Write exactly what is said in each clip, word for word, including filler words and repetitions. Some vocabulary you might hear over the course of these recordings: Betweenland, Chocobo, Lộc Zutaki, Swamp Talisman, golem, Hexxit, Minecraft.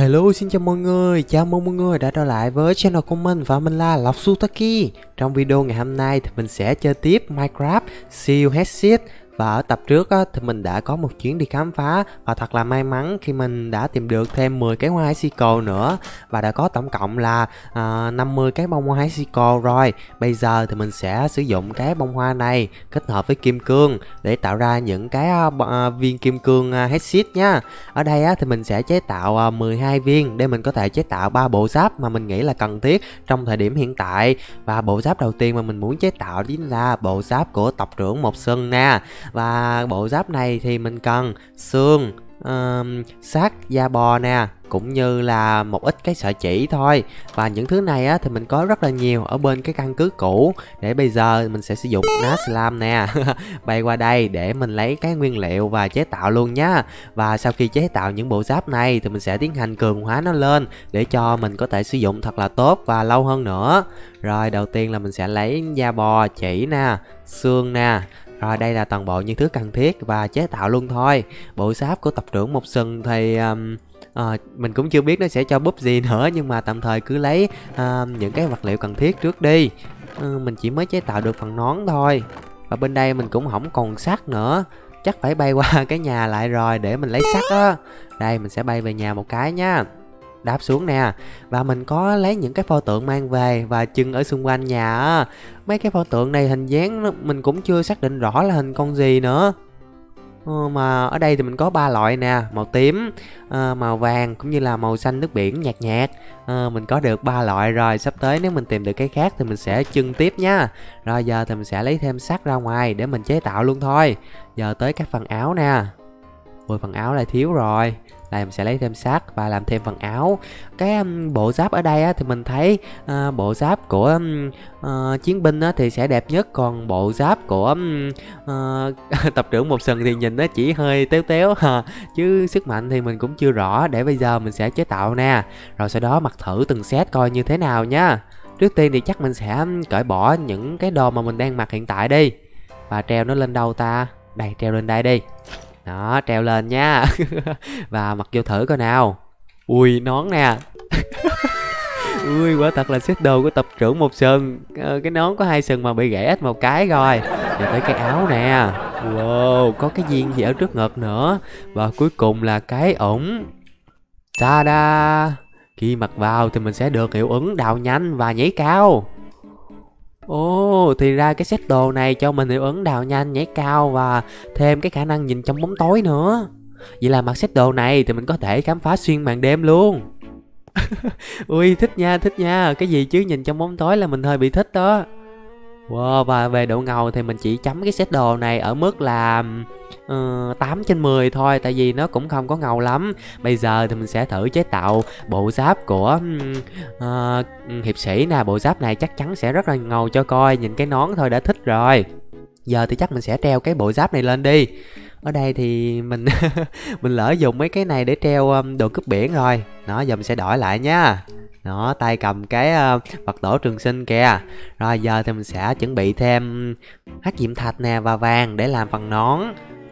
Hello, xin chào mọi người, chào mừng mọi người đã trở lại với channel của mình và mình là Lộc Zutaki. Trong video ngày hôm nay thì mình sẽ chơi tiếp Minecraft siêu Hexxit. Và ở tập trước á, thì mình đã có một chuyến đi khám phá và thật là may mắn khi mình đã tìm được thêm mười cái hoa icicle nữa và đã có tổng cộng là uh, năm mươi cái bông hoa icicle rồi. Bây giờ thì mình sẽ sử dụng cái bông hoa này kết hợp với kim cương để tạo ra những cái uh, uh, viên kim cương uh, Hexxit nha. Ở đây á, thì mình sẽ chế tạo uh, mười hai viên để mình có thể chế tạo ba bộ giáp mà mình nghĩ là cần thiết trong thời điểm hiện tại. Và bộ giáp đầu tiên mà mình muốn chế tạo chính là bộ giáp của tộc trưởng Một Sừng nè. Và bộ giáp này thì mình cần xương, um, xác da bò nè, cũng như là một ít cái sợi chỉ thôi. Và những thứ này á, thì mình có rất là nhiều ở bên cái căn cứ cũ. Để bây giờ mình sẽ sử dụng Naslam nè. Bay qua đây để mình lấy cái nguyên liệu và chế tạo luôn nhá. Và sau khi chế tạo những bộ giáp này thì mình sẽ tiến hành cường hóa nó lên để cho mình có thể sử dụng thật là tốt và lâu hơn nữa. Rồi, đầu tiên là mình sẽ lấy da bò, chỉ nè, xương nè. Rồi, đây là toàn bộ những thứ cần thiết và chế tạo luôn thôi. Bộ giáp của tộc trưởng Một Sừng thì um, uh, mình cũng chưa biết nó sẽ cho búp gì nữa, nhưng mà tạm thời cứ lấy uh, những cái vật liệu cần thiết trước đi. Uh, mình chỉ mới chế tạo được phần nón thôi. Và bên đây mình cũng không còn sắt nữa. Chắc phải bay qua cái nhà lại rồi để mình lấy sắt á. Đây, mình sẽ bay về nhà một cái nha. Đáp xuống nè. Và mình có lấy những cái pho tượng mang về và trưng ở xung quanh nhà á. Mấy cái pho tượng này hình dáng mình cũng chưa xác định rõ là hình con gì nữa. Ờ, mà ở đây thì mình có ba loại nè, màu tím, à, màu vàng cũng như là màu xanh nước biển nhạt nhạt. À, mình có được ba loại rồi, sắp tới nếu mình tìm được cái khác thì mình sẽ trưng tiếp nha. Rồi, giờ thì mình sẽ lấy thêm sắt ra ngoài để mình chế tạo luôn thôi. Giờ tới các phần áo nè. Ôi, phần áo lại thiếu rồi. Đây, mình sẽ lấy thêm sắt và làm thêm phần áo. Cái um, bộ giáp ở đây á, thì mình thấy uh, bộ giáp của um, uh, chiến binh á, thì sẽ đẹp nhất. Còn bộ giáp của um, uh, tập trưởng Một Sừng thì nhìn nó chỉ hơi téo téo à. Chứ sức mạnh thì mình cũng chưa rõ. Để bây giờ mình sẽ chế tạo nè. Rồi sau đó mặc thử từng set coi như thế nào nha. Trước tiên thì chắc mình sẽ cởi bỏ những cái đồ mà mình đang mặc hiện tại đi. Và treo nó lên đâu ta? Đây, treo lên đây đi. Đó, treo lên nha. Và mặc vô thử coi nào. Ui, nón nè. Ui, quả thật là set đồ của tập trưởng Một Sừng. Cái nón có hai sừng mà bị gãy ít một cái rồi. Giờ tới cái áo nè. Wow, có cái viên gì ở trước ngực nữa. Và cuối cùng là cái ủng. Ta-da. Khi mặc vào thì mình sẽ được hiệu ứng đào nhanh và nhảy cao. Ồ, oh, thì ra cái set đồ này cho mình hiệu ứng đào nhanh, nhảy cao và thêm cái khả năng nhìn trong bóng tối nữa. Vậy là mặc set đồ này thì mình có thể khám phá xuyên màn đêm luôn. Ui, thích nha, thích nha. Cái gì chứ nhìn trong bóng tối là mình hơi bị thích đó. Wow, và về độ ngầu thì mình chỉ chấm cái set đồ này ở mức là uh, tám trên mười thôi. Tại vì nó cũng không có ngầu lắm. Bây giờ thì mình sẽ thử chế tạo bộ giáp của uh, hiệp sĩ nè. Bộ giáp này chắc chắn sẽ rất là ngầu cho coi. Nhìn cái nón thôi đã thích rồi. Giờ thì chắc mình sẽ treo cái bộ giáp này lên đi. Ở đây thì mình mình lỡ dùng mấy cái này để treo um, đồ cướp biển rồi. Đó, giờ mình sẽ đổi lại nha. Đó, tay cầm cái uh, vật đổ trường sinh kìa. Rồi, giờ thì mình sẽ chuẩn bị thêm hắc diệm thạch nè và vàng để làm phần nón.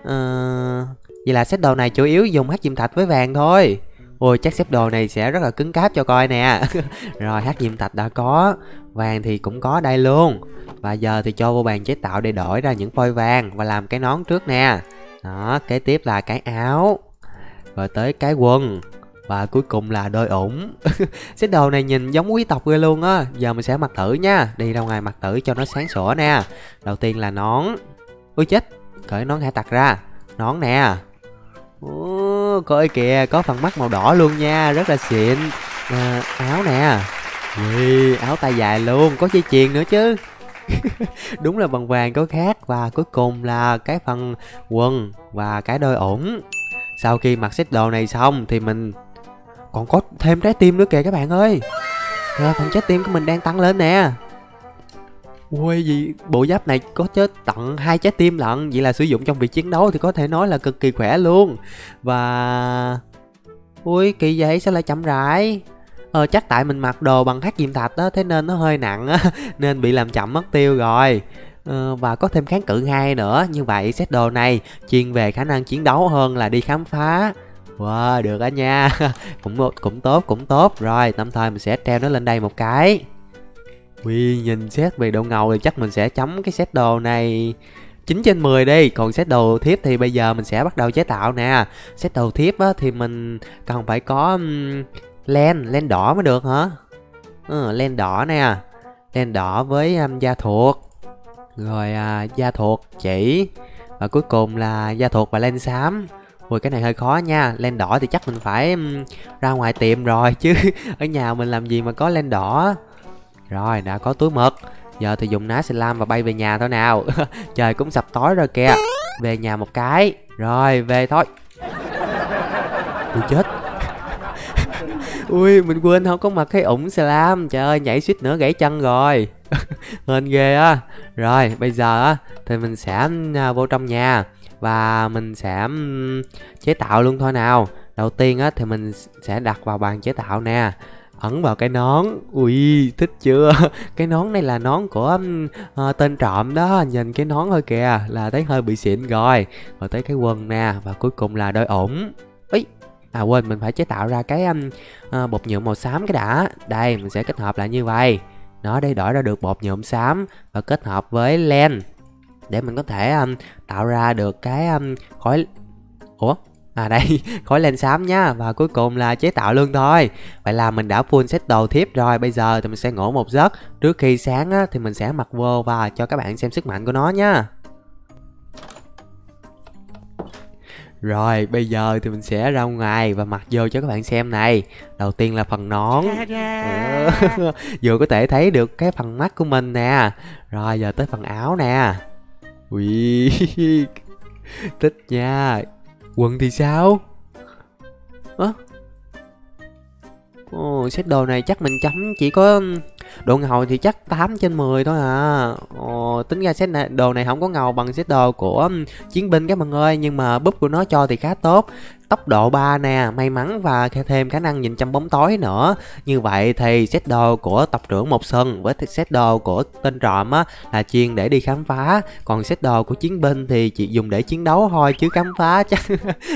uh, Vậy là set đồ này chủ yếu dùng hắc diệm thạch với vàng thôi. Ôi, chắc set đồ này sẽ rất là cứng cáp cho coi nè. Rồi, hắc diệm thạch đã có, vàng thì cũng có đây luôn. Và giờ thì cho vô bàn chế tạo để đổi ra những phôi vàng và làm cái nón trước nè. Đó, kế tiếp là cái áo. Rồi tới cái quần. Và cuối cùng là đôi ủng. Set đồ này nhìn giống quý tộc ghê luôn á. Giờ mình sẽ mặc thử nha. Đi ra ngoài mặc thử cho nó sáng sủa nè. Đầu tiên là nón. Ui chết, cởi nón hải tặc ra. Nón nè. Ủa, coi kìa, có phần mắt màu đỏ luôn nha, rất là xịn. à, Áo nè. Ui, áo tay dài luôn, có dây chuyền nữa chứ. Đúng là bằng vàng có khác. Và cuối cùng là cái phần quần và cái đôi ủng. Sau khi mặc set đồ này xong thì mình còn có thêm trái tim nữa kìa các bạn ơi. Rồi, phần trái tim của mình đang tăng lên nè. Ui, gì bộ giáp này có chết tận hai trái tim lận. Vậy là sử dụng trong việc chiến đấu thì có thể nói là cực kỳ khỏe luôn. Và ui, kỳ vậy, sao lại chậm rãi. Ờ, chắc tại mình mặc đồ bằng hắc diệm thạch đó, thế nên nó hơi nặng á, nên bị làm chậm mất tiêu rồi. Ờ, và có thêm kháng cự hai nữa. Như vậy set đồ này chuyên về khả năng chiến đấu hơn là đi khám phá. Wow, được á nha. cũng cũng tốt, cũng tốt. Rồi, tạm thời mình sẽ treo nó lên đây một cái. Ui, nhìn xét về độ ngầu thì chắc mình sẽ chấm cái set đồ này chín trên mười đi. Còn set đồ thiếp thì bây giờ mình sẽ bắt đầu chế tạo nè. Set đồ thiếp á, thì mình cần phải có um, len, len đỏ mới được hả? Ừ, len đỏ nè. Len đỏ với um, da thuộc. Rồi uh, da thuộc, chỉ. Và cuối cùng là da thuộc và len xám. Ui, cái này hơi khó nha. Len đỏ thì chắc mình phải um, ra ngoài tiệm rồi. Chứ ở nhà mình làm gì mà có len đỏ. Rồi, đã có túi mực. Giờ thì dùng ná xì lam và bay về nhà thôi nào. Trời cũng sập tối rồi kìa. Về nhà một cái. Rồi, về thôi. Ui, chết. Ui, mình quên không có mặc cái ủng xì lam. Trời ơi, nhảy suýt nữa gãy chân rồi. Hên ghê á. Rồi, bây giờ á thì mình sẽ vô trong nhà và mình sẽ chế tạo luôn thôi nào. Đầu tiên á thì mình sẽ đặt vào bàn chế tạo nè. Ẩn vào cái nón. Ui, thích chưa? Cái nón này là nón của uh, tên trộm đó. Nhìn cái nón thôi kìa là thấy hơi bị xịn rồi. Rồi tới cái quần nè. Và cuối cùng là đôi ủng. Ý, à quên, mình phải chế tạo ra cái uh, bột nhuộm màu xám cái đã. Đây, mình sẽ kết hợp lại như vậy. Nó đây đổi ra được bột nhuộm xám. Và kết hợp với len. Để mình có thể um, tạo ra được cái um, khói... Ủa? À đây, khói len xám nha. Và cuối cùng là chế tạo luôn thôi. Vậy là mình đã full set đồ thiếp rồi. Bây giờ thì mình sẽ ngủ một giấc. Trước khi sáng á, thì mình sẽ mặc vô và cho các bạn xem sức mạnh của nó nha. Rồi, bây giờ thì mình sẽ ra ngoài và mặc vô cho các bạn xem này. Đầu tiên là phần nón. Vừa có thể thấy được cái phần mắt của mình nè. Rồi, giờ tới phần áo nè. Ui, thích nha. Quần thì sao? Ủa? Ồ, set đồ này chắc mình chấm chỉ có độ ngầu thì chắc tám trên mười thôi à. Ồ, tính ra set này, đồ này không có ngầu bằng set đồ của chiến binh các bạn ơi. Nhưng mà búp của nó cho thì khá tốt. Tốc độ ba nè, may mắn và thêm khả năng nhìn trong bóng tối nữa. Như vậy thì set đồ của tộc trưởng Một Sừng với set đồ của tên trộm á, là chuyên để đi khám phá. Còn set đồ của chiến binh thì chỉ dùng để chiến đấu thôi chứ khám phá chắc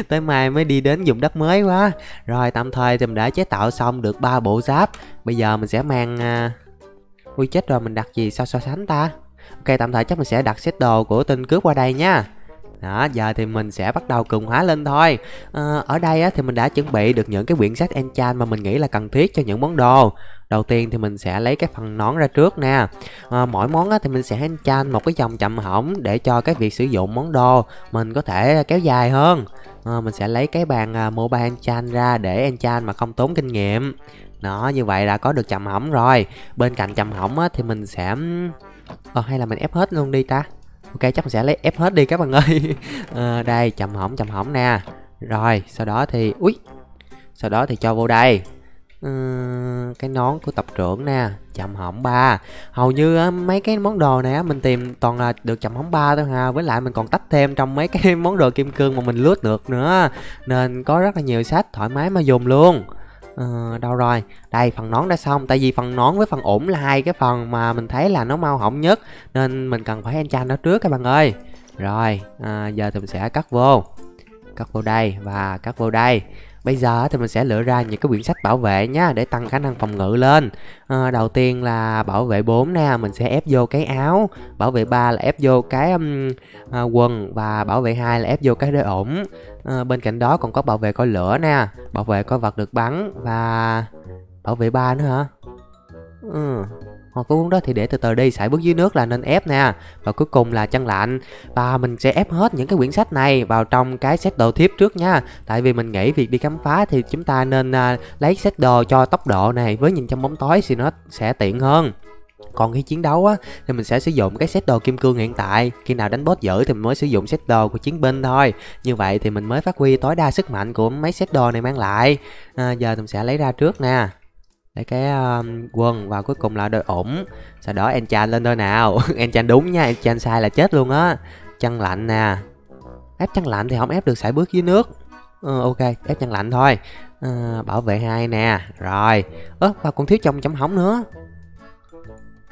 tới mai mới đi đến vùng đất mới quá. Rồi tạm thời thì mình đã chế tạo xong được ba bộ giáp. Bây giờ mình sẽ mang... Ui chết rồi, mình đặt gì sao so sánh ta? Ok, tạm thời chắc mình sẽ đặt set đồ của tên cướp qua đây nha. Đó, giờ thì mình sẽ bắt đầu cường hóa lên thôi. à, Ở đây á, thì mình đã chuẩn bị được những cái quyển sách enchant mà mình nghĩ là cần thiết cho những món đồ. Đầu tiên thì mình sẽ lấy cái phần nón ra trước nè. à, Mỗi món á, thì mình sẽ enchant một cái dòng chậm hỏng để cho cái việc sử dụng món đồ mình có thể kéo dài hơn. à, Mình sẽ lấy cái bàn à, mobile enchant ra để enchant mà không tốn kinh nghiệm. Đó, như vậy là có được chậm hỏng rồi. Bên cạnh chậm hỏng á, thì mình sẽ... Ờ, hay là mình ép hết luôn đi ta. Ok, chắc mình sẽ lấy ép hết đi các bạn ơi. à, Đây, chậm hỏng, chậm hỏng nè. Rồi, sau đó thì... Ui! Sau đó thì cho vô đây. à, Cái nón của tập trưởng nè. Chậm hỏng ba. Hầu như á, mấy cái món đồ này á, mình tìm toàn là được chậm hỏng ba thôi ha. Với lại mình còn tách thêm trong mấy cái món đồ kim cương mà mình lướt được nữa. Nên có rất là nhiều sách thoải mái mà dùng luôn. Ờ, đâu rồi? Đây, phần nón đã xong. Tại vì phần nón với phần ủng là hai cái phần mà mình thấy là nó mau hỏng nhất, nên mình cần phải enchant nó trước các bạn ơi. Rồi, à, giờ thì mình sẽ cắt vô. Cắt vô đây và cắt vô đây. Bây giờ thì mình sẽ lựa ra những cái quyển sách bảo vệ nhá, để tăng khả năng phòng ngự lên. à, Đầu tiên là bảo vệ bốn nè. Mình sẽ ép vô cái áo. Bảo vệ ba là ép vô cái um, à, quần. Và bảo vệ hai là ép vô cái đôi ủng. à, Bên cạnh đó còn có bảo vệ coi lửa nè. Bảo vệ coi vật được bắn. Và bảo vệ ba nữa hả? Ừ. Hoặc cái cuốn đó thì để từ từ đi, sải bước dưới nước là nên ép nè. Và cuối cùng là chân lạnh. Và mình sẽ ép hết những cái quyển sách này vào trong cái set đồ thiếp trước nha. Tại vì mình nghĩ việc đi khám phá thì chúng ta nên à, lấy set đồ cho tốc độ này với nhìn trong bóng tối thì nó sẽ tiện hơn. Còn khi chiến đấu á, thì mình sẽ sử dụng cái set đồ kim cương hiện tại. Khi nào đánh boss dữ thì mình mới sử dụng set đồ của chiến binh thôi. Như vậy thì mình mới phát huy tối đa sức mạnh của mấy set đồ này mang lại. à, Giờ mình sẽ lấy ra trước nè. Để cái um, quần và cuối cùng là đôi ủng. Sau đó enchant lên đôi nào. Enchant đúng nha, enchant sai là chết luôn á. Chân lạnh nè. Ép chân lạnh thì không ép được sải bước dưới nước. ừ, Ok, ép chân lạnh thôi. à, Bảo vệ hai nè. Rồi. Ơ, và còn thiếu trong chấm hỏng nữa.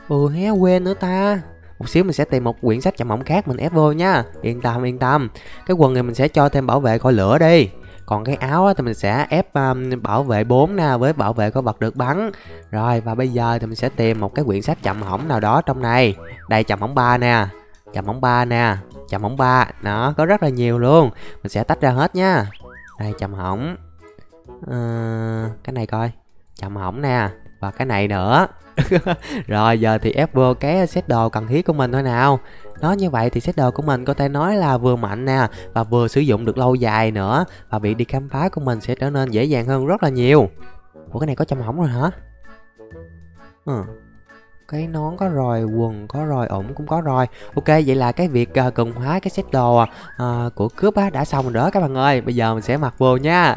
Ừ, hé quên nữa ta. Một xíu mình sẽ tìm một quyển sách chậm hỏng khác mình ép vô nha. Yên tâm, yên tâm. Cái quần này mình sẽ cho thêm bảo vệ khỏi lửa đi. Còn cái áo á, thì mình sẽ ép um, bảo vệ bốn nè, với bảo vệ có vật được bắn. Rồi và bây giờ thì mình sẽ tìm một cái quyển sách chậm hỏng nào đó trong này. Đây, chậm hỏng ba nè, chậm hỏng ba nè, chậm hỏng ba. Nó có rất là nhiều luôn, mình sẽ tách ra hết nha. Đây, chậm hỏng à, cái này coi, chậm hỏng nè, và cái này nữa. Rồi giờ thì ép vô cái set đồ cần thiết của mình thôi nào. Nó như vậy thì set đồ của mình có thể nói là vừa mạnh nè, và vừa sử dụng được lâu dài nữa, và việc đi khám phá của mình sẽ trở nên dễ dàng hơn rất là nhiều. Ủa, cái này có châm hỏng rồi hả? Ừ, cái nón có rồi, quần có rồi, ủng cũng có rồi. Ok, vậy là cái việc uh, cường hóa cái set đồ uh, của cướp uh, đã xong rồi đó các bạn ơi. Bây giờ mình sẽ mặc vô nha.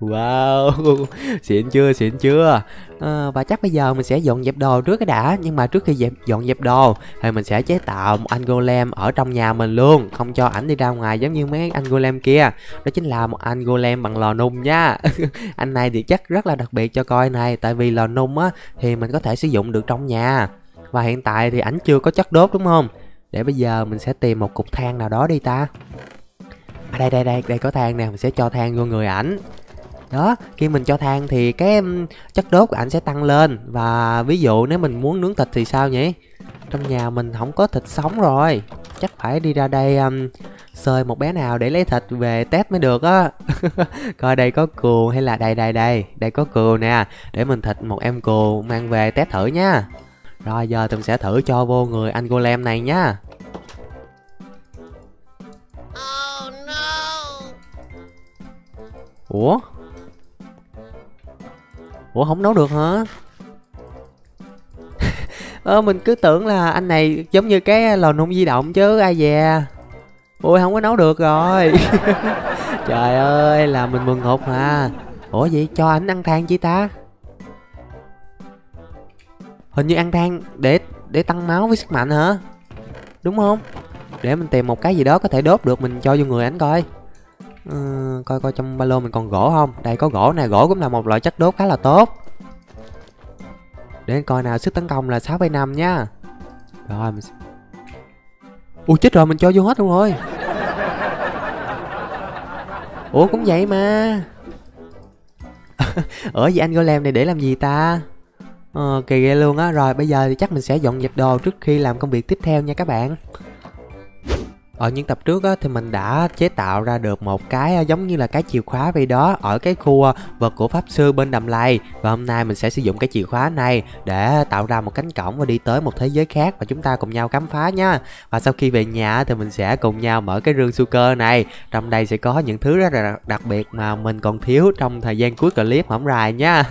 Wow, xịn chưa, xịn chưa. À, và chắc bây giờ mình sẽ dọn dẹp đồ trước cái đã. Nhưng mà trước khi dẹp, dọn dẹp đồ thì mình sẽ chế tạo một anh golem ở trong nhà mình luôn, không cho ảnh đi ra ngoài giống như mấy anh golem kia. Đó chính là một anh golem bằng lò nung nha. Anh này thì chắc rất là đặc biệt cho coi này, tại vì lò nung á thì mình có thể sử dụng được trong nhà. Và hiện tại thì ảnh chưa có chất đốt đúng không? Để bây giờ mình sẽ tìm một cục than nào đó đi ta. À, đây đây đây, đây có than nè, mình sẽ cho than vô người ảnh. Đó, khi mình cho than thì cái chất đốt của ảnh sẽ tăng lên. Và ví dụ nếu mình muốn nướng thịt thì sao nhỉ? Trong nhà mình không có thịt sống rồi, chắc phải đi ra đây um, xơi một bé nào để lấy thịt về test mới được á. Coi đây có cừu hay là đây đây đây, đây có cừu nè. Để mình thịt một em cừu mang về test thử nha. Rồi giờ tụi mình sẽ thử cho vô người anh golem này nha. Oh, no. Ủa? Ủa, không nấu được hả? Ơ, mình cứ tưởng là anh này giống như cái lò nung di động chứ ai dè. Ôi, không có nấu được rồi. Trời ơi, là mình mừng hụt mà. Ủa vậy cho ảnh ăn than chi ta? Hình như ăn than để để tăng máu với sức mạnh hả? Đúng không? Để mình tìm một cái gì đó có thể đốt được, mình cho vô người ảnh coi. Ừ, coi coi trong ba lô mình còn gỗ không. Đây có gỗ nè, gỗ cũng là một loại chất đốt khá là tốt. Để coi nào, sức tấn công là sáu phẩy năm nha. Rồi mình... Ui chết rồi, mình cho vô hết luôn rồi. Ủa cũng vậy mà. Ở gì anh golem này để làm gì ta? Ờ, kỳ ghê luôn á. Rồi bây giờ thì chắc mình sẽ dọn dẹp đồ trước khi làm công việc tiếp theo nha các bạn. Ở những tập trước á, thì mình đã chế tạo ra được một cái giống như là cái chìa khóa vậy đó, ở cái khu vật của pháp sư bên đầm lầy. Và hôm nay mình sẽ sử dụng cái chìa khóa này để tạo ra một cánh cổng và đi tới một thế giới khác, và chúng ta cùng nhau khám phá nha. Và sau khi về nhà thì mình sẽ cùng nhau mở cái rương su cơ này. Trong đây sẽ có những thứ rất là đặc biệt mà mình còn thiếu trong thời gian cuối clip hổng rài nha.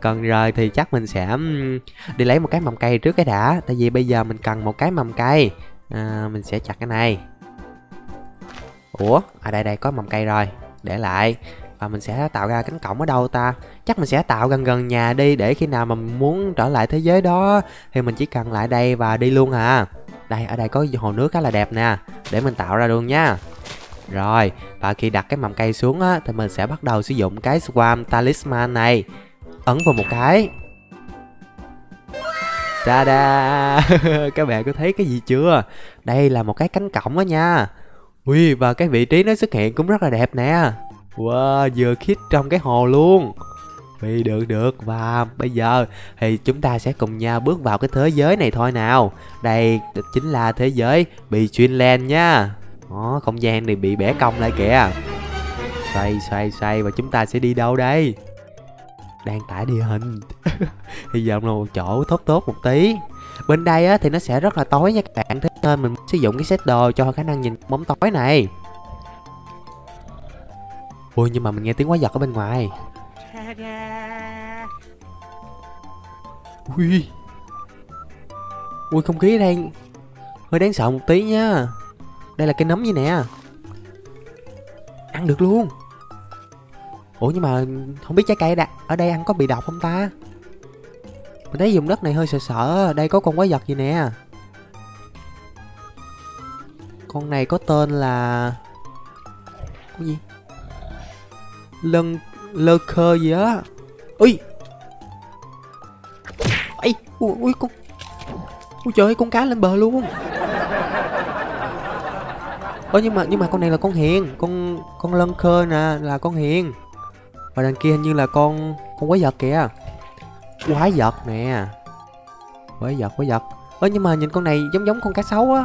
Còn rồi thì chắc mình sẽ đi lấy một cái mầm cây trước cái đã, tại vì bây giờ mình cần một cái mầm cây. À, mình sẽ chặt cái này. Ủa, à đây đây có mầm cây rồi, để lại. Và mình sẽ tạo ra cánh cổng ở đâu ta? Chắc mình sẽ tạo gần gần nhà đi, để khi nào mà mình muốn trở lại thế giới đó thì mình chỉ cần lại đây và đi luôn hả? Đây, ở đây có hồ nước khá là đẹp nè, để mình tạo ra luôn nha. Rồi, và khi đặt cái mầm cây xuống á, thì mình sẽ bắt đầu sử dụng cái Swamp Talisman này. Ấn vào một cái. Ta-da! Các bạn có thấy cái gì chưa? Đây là một cái cánh cổng đó nha. Ui, và cái vị trí nó xuất hiện cũng rất là đẹp nè. Wow, vừa khít trong cái hồ luôn. Vì được được, và bây giờ thì chúng ta sẽ cùng nhau bước vào cái thế giới này thôi nào. Đây chính là thế giới bị chuyên len nha. Đó, không gian này bị bẻ cong lại kìa. Xoay xoay xoay, và chúng ta sẽ đi đâu đây? Đang tải địa hình. Bây giờ là một chỗ tốt tốt một tí. Bên đây á, thì nó sẽ rất là tối nha các bạn. Thế nên mình sử dụng cái set đồ cho khả năng nhìn bóng tối này. Ui, nhưng mà mình nghe tiếng quái vật ở bên ngoài. Ui, ui không khí đang hơi đáng sợ một tí nha. Đây là cây nấm gì nè, ăn được luôn. Ủa nhưng mà không biết trái cây đã, ở đây ăn có bị độc không ta? Mình thấy vùng đất này hơi sợ sợ. Đây có con quái vật gì nè. Con này có tên là... Cái gì? Lân... Lơ khơ gì á. Ui! Ây! Ui, ui con... Ui trời ơi, con cá lên bờ luôn. Ơ nhưng mà nhưng mà con này là con hiền, con con lân khơ nè là con hiền. Và đằng kia hình như là con con quái vật kìa. Quái vật nè. Quái vật quái vật. Ơ nhưng mà nhìn con này giống giống con cá sấu á.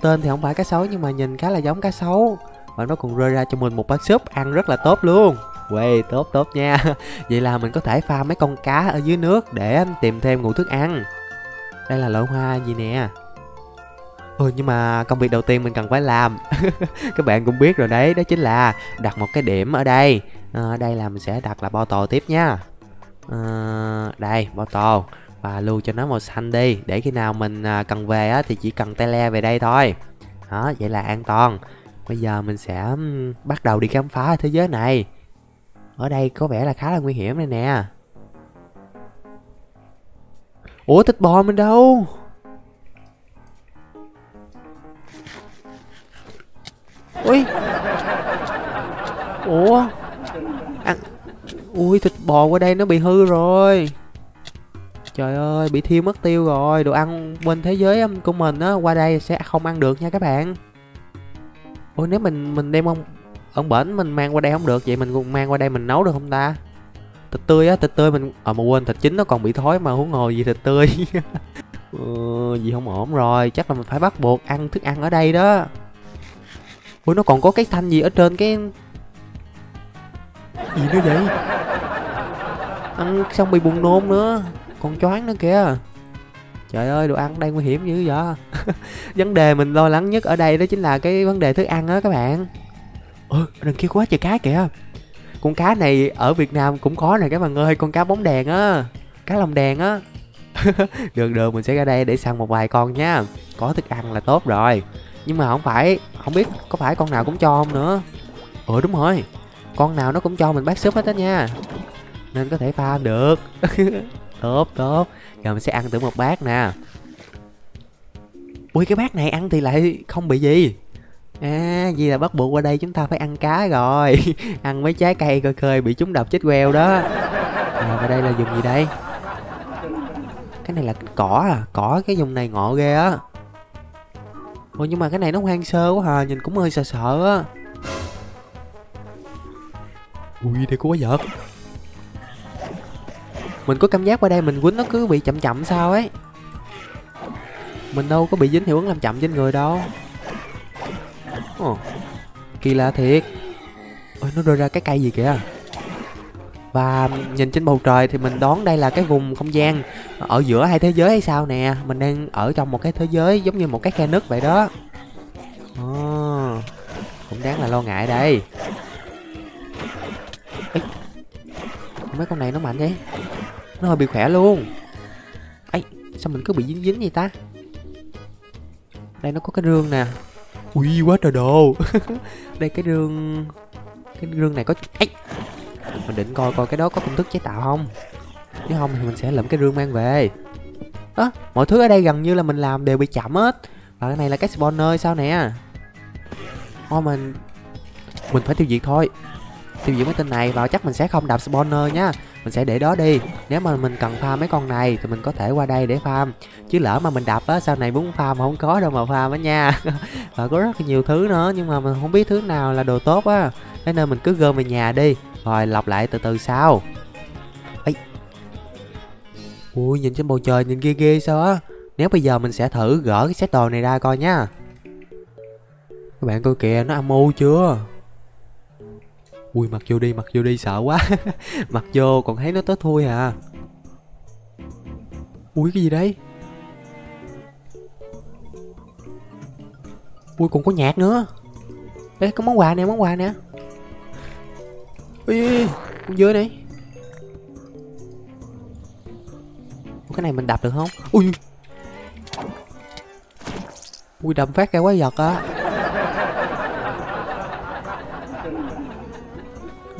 Tên thì không phải cá sấu nhưng mà nhìn khá là giống cá sấu. Và nó còn rơi ra cho mình một bát súp ăn rất là tốt luôn. Quê tốt tốt nha. Vậy là mình có thể pha mấy con cá ở dưới nước để tìm thêm nguồn thức ăn. Đây là loại hoa gì nè. Ừ, nhưng mà công việc đầu tiên mình cần phải làm các bạn cũng biết rồi đấy, đó chính là đặt một cái điểm ở đây. À, đây là mình sẽ đặt là bottle tiếp nha. À, đây bottle và lưu cho nó màu xanh đi, để khi nào mình cần về á, thì chỉ cần tay le về đây thôi đó, vậy là an toàn. Bây giờ mình sẽ bắt đầu đi khám phá thế giới này. Ở đây có vẻ là khá là nguy hiểm đây nè. Ủa thịt bò mình đâu? Ui. Ủa ăn... Ui thịt bò qua đây nó bị hư rồi. Trời ơi bị thiêu mất tiêu rồi. Đồ ăn bên thế giới của mình á, qua đây sẽ không ăn được nha các bạn. Ôi nếu mình mình đem ông ông bển mình mang qua đây không được, vậy mình cũng mang qua đây mình nấu được không ta? Thịt tươi á, thịt tươi mình ờ à, mà quên, thịt chín nó còn bị thối mà huống hồ gì thịt tươi. Ừ, gì không ổn rồi, chắc là mình phải bắt buộc ăn thức ăn ở đây đó. Ủa nó còn có cái thanh gì ở trên cái gì nữa vậy? Ăn xong bị buồn nôn nữa, còn choáng nữa kìa. Trời ơi đồ ăn ở đây nguy hiểm dữ vậy. Vấn đề mình lo lắng nhất ở đây đó chính là cái vấn đề thức ăn á các bạn. Ừ, đằng kia quá trời cá kìa. Con cá này ở Việt Nam cũng có nè các bạn ơi, con cá bóng đèn á, cá lồng đèn á. Được được, mình sẽ ra đây để săn một vài con nha. Có thức ăn là tốt rồi. Nhưng mà không phải, không biết có phải con nào cũng cho không nữa. Ừ đúng rồi, con nào nó cũng cho mình bát súp hết đó nha, nên có thể pha được. Tốt tốt. Giờ mình sẽ ăn thử một bát nè. Ui cái bát này ăn thì lại không bị gì. À vì là bắt buộc qua đây chúng ta phải ăn cá rồi. Ăn mấy trái cây coi khơi bị chúng độc chết queo đó. À, và đây là vùng gì đây? Cái này là cỏ à. Cỏ cái vùng này ngộ ghê á. Ôi nhưng mà cái này nó hoang sơ quá hả, nhìn cũng hơi sợ sợ á. Ui đây có quá vợt. Mình có cảm giác qua đây mình quýnh nó cứ bị chậm chậm sao ấy. Mình đâu có bị dính hiệu ứng làm chậm trên người đâu. Oh, kỳ lạ thiệt. Ôi nó rơi ra cái cây gì kìa. Và nhìn trên bầu trời thì mình đoán đây là cái vùng không gian ở giữa hai thế giới hay sao nè. Mình đang ở trong một cái thế giới giống như một cái khe nứt vậy đó. Oh, cũng đáng là lo ngại đây. Ê, mấy con này nó mạnh vậy. Nó hơi bị khỏe luôn. Ấy, sao mình cứ bị dính dính vậy ta. Đây nó có cái rương nè. Ui quá trời đồ. Đây cái rương. Cái rương này có. Ấy, mình định coi coi cái đó có công thức chế tạo không. Nếu không thì mình sẽ lượm cái rương mang về. Ơ à, mọi thứ ở đây gần như là mình làm đều bị chậm hết. Và cái này là cái spawner sao nè. Ôi mình Mình phải tiêu diệt thôi. Tiêu diệt mấy tên này vào, chắc mình sẽ không đạp spawner nha. Mình sẽ để đó đi. Nếu mà mình cần farm mấy con này thì mình có thể qua đây để farm. Chứ lỡ mà mình đạp á, sau này muốn farm không có đâu mà farm á nha. Và có rất là nhiều thứ nữa, nhưng mà mình không biết thứ nào là đồ tốt á. Thế nên mình cứ gom về nhà đi, rồi lọc lại từ từ sau. Ê. Ui nhìn trên bầu trời nhìn ghê ghê sao á. Nếu bây giờ mình sẽ thử gỡ cái set đồ này ra coi nha. Các bạn coi kìa, nó âm u chưa. Ui mặc vô đi, mặc vô đi, sợ quá. Mặc vô còn thấy nó tới thui à. Ui cái gì đấy. Ui còn có nhạc nữa. Ê có món quà nè, món quà nè. Ui con dưới này. Ui, cái này mình đập được không? Ui. Ui đập phát ra quái vật á.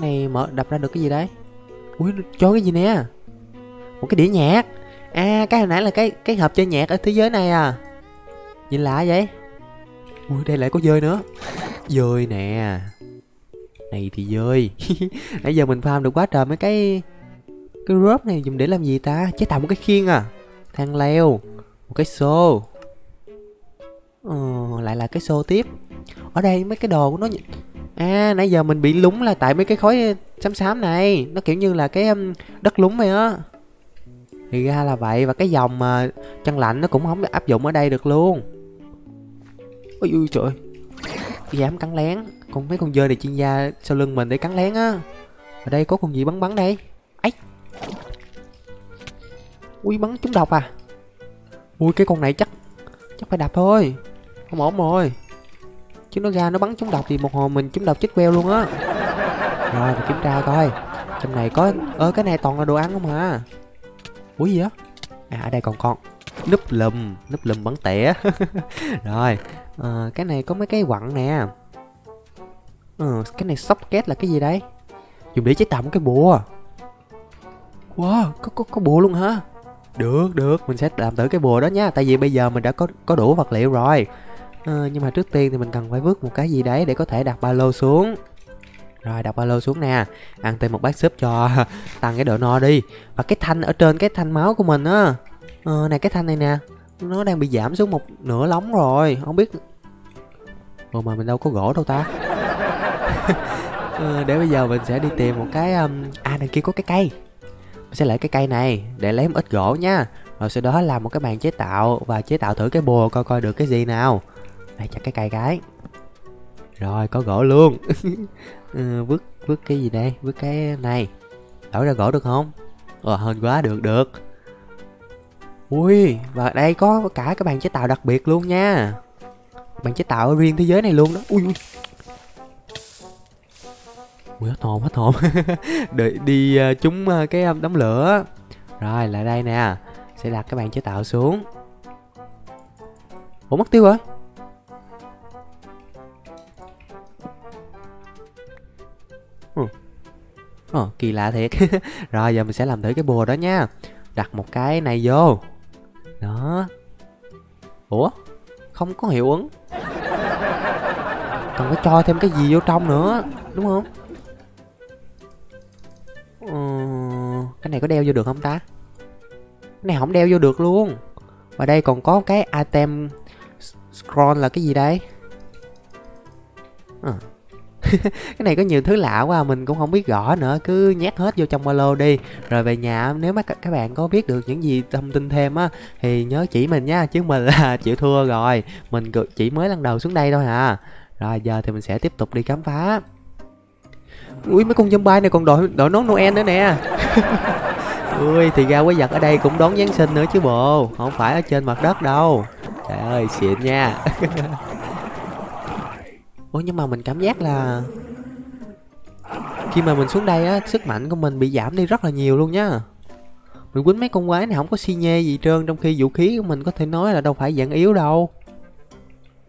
Này mở đập ra được cái gì đấy. Ui cho cái gì nè. Một cái đĩa nhạc. À cái hồi nãy là cái cái hộp chơi nhạc ở thế giới này à. Nhìn lạ vậy. Ui đây lại có dơi nữa. Dơi nè. Này thì dơi. Nãy giờ mình farm được quá trời mấy cái. Cái rope này dùng để làm gì ta. Chế tạo một cái khiên à. Thang leo. Một cái xô. Ờ, lại là cái xô tiếp. ở đây mấy cái đồ của nó. À, nãy giờ mình bị lúng là tại mấy cái khối xám xám này, nó kiểu như là cái đất lúng vậy á. Thì ra là vậy, và cái dòng mà chân lạnh nó cũng không áp dụng ở đây được luôn. Ôi ui trời, dám cắn lén. Còn mấy con dơi này chuyên gia sau lưng mình để cắn lén á. Ở đây có con gì bắn bắn đây. Ấy. Ui bắn trúng độc à. Ui cái con này chắc chắc phải đập thôi. Không ổn rồi. Chứ nó ra nó bắn trúng độc thì một hồi mình trúng độc chết queo luôn á. Rồi mình kiểm tra coi. Trong này có ơ cái này toàn là đồ ăn không hả? Ủa gì á? À ở đây còn con núp lùm, núp lùm bắn tỉa. Rồi, à, cái này có mấy cái quặng nè. Ừ, cái này socket là cái gì đây? Dùng để chế tạo một cái bùa. Wow, có có có bùa luôn hả? Được được, mình sẽ làm thử cái bùa đó nha. Tại vì bây giờ mình đã có có đủ vật liệu rồi. À, nhưng mà trước tiên thì mình cần phải vứt một cái gì đấy để có thể đặt ba lô xuống. Rồi đặt ba lô xuống nè. Ăn thêm một bát súp cho tăng cái độ no đi. Và cái thanh ở trên cái thanh máu của mình á, ờ, này cái thanh này nè, nó đang bị giảm xuống một nửa lóng rồi. Không biết. Ồ mà mình đâu có gỗ đâu ta. Ờ, để bây giờ mình sẽ đi tìm một cái um... à đằng kia có cái cây. Mình sẽ lấy cái cây này để lấy một ít gỗ nha. Rồi sau đó làm một cái bàn chế tạo và chế tạo thử cái bùa coi coi được cái gì nào. Đây chặt cái cây cái. Rồi có gỗ luôn. Ừ, vứt vứt cái gì đây, vứt cái này, đổi ra gỗ được không? Ờ hên quá, được được. Ui và đây có cả cái bàn chế tạo đặc biệt luôn nha, bàn chế tạo riêng thế giới này luôn đó. Ui ui, ui hết hồn hết hồn. Đợi đi trúng cái đống lửa. Rồi lại đây nè, sẽ đặt cái bàn chế tạo xuống. Ủa mất tiêu rồi. Ồ, kỳ lạ thiệt. Rồi giờ mình sẽ làm thử cái bùa đó nha. Đặt một cái này vô. Đó. Ủa? Không có hiệu ứng. Cần phải cho thêm cái gì vô trong nữa, đúng không? Ừ, cái này có đeo vô được không ta? Cái này không đeo vô được luôn. Và đây còn có cái item scroll là cái gì đây? À. Cái này có nhiều thứ lạ quá, mình cũng không biết rõ nữa. Cứ nhét hết vô trong ba lô đi. Rồi về nhà nếu mà các bạn có biết được những gì thông tin thêm á thì nhớ chỉ mình nha. Chứ mình là chịu thua rồi. Mình chỉ mới lần đầu xuống đây thôi à. Rồi giờ thì mình sẽ tiếp tục đi khám phá. Ui mấy con zombie này còn đội, đội nón Noel nữa nè. Ui thì ra quái vật ở đây cũng đón Giáng sinh nữa chứ bộ. Không phải ở trên mặt đất đâu. Trời ơi xịn nha. Ủa nhưng mà mình cảm giác là khi mà mình xuống đây á, sức mạnh của mình bị giảm đi rất là nhiều luôn nhá. Mình quýnh mấy con quái này không có xi nhê gì trơn, trong khi vũ khí của mình có thể nói là đâu phải dạng yếu đâu.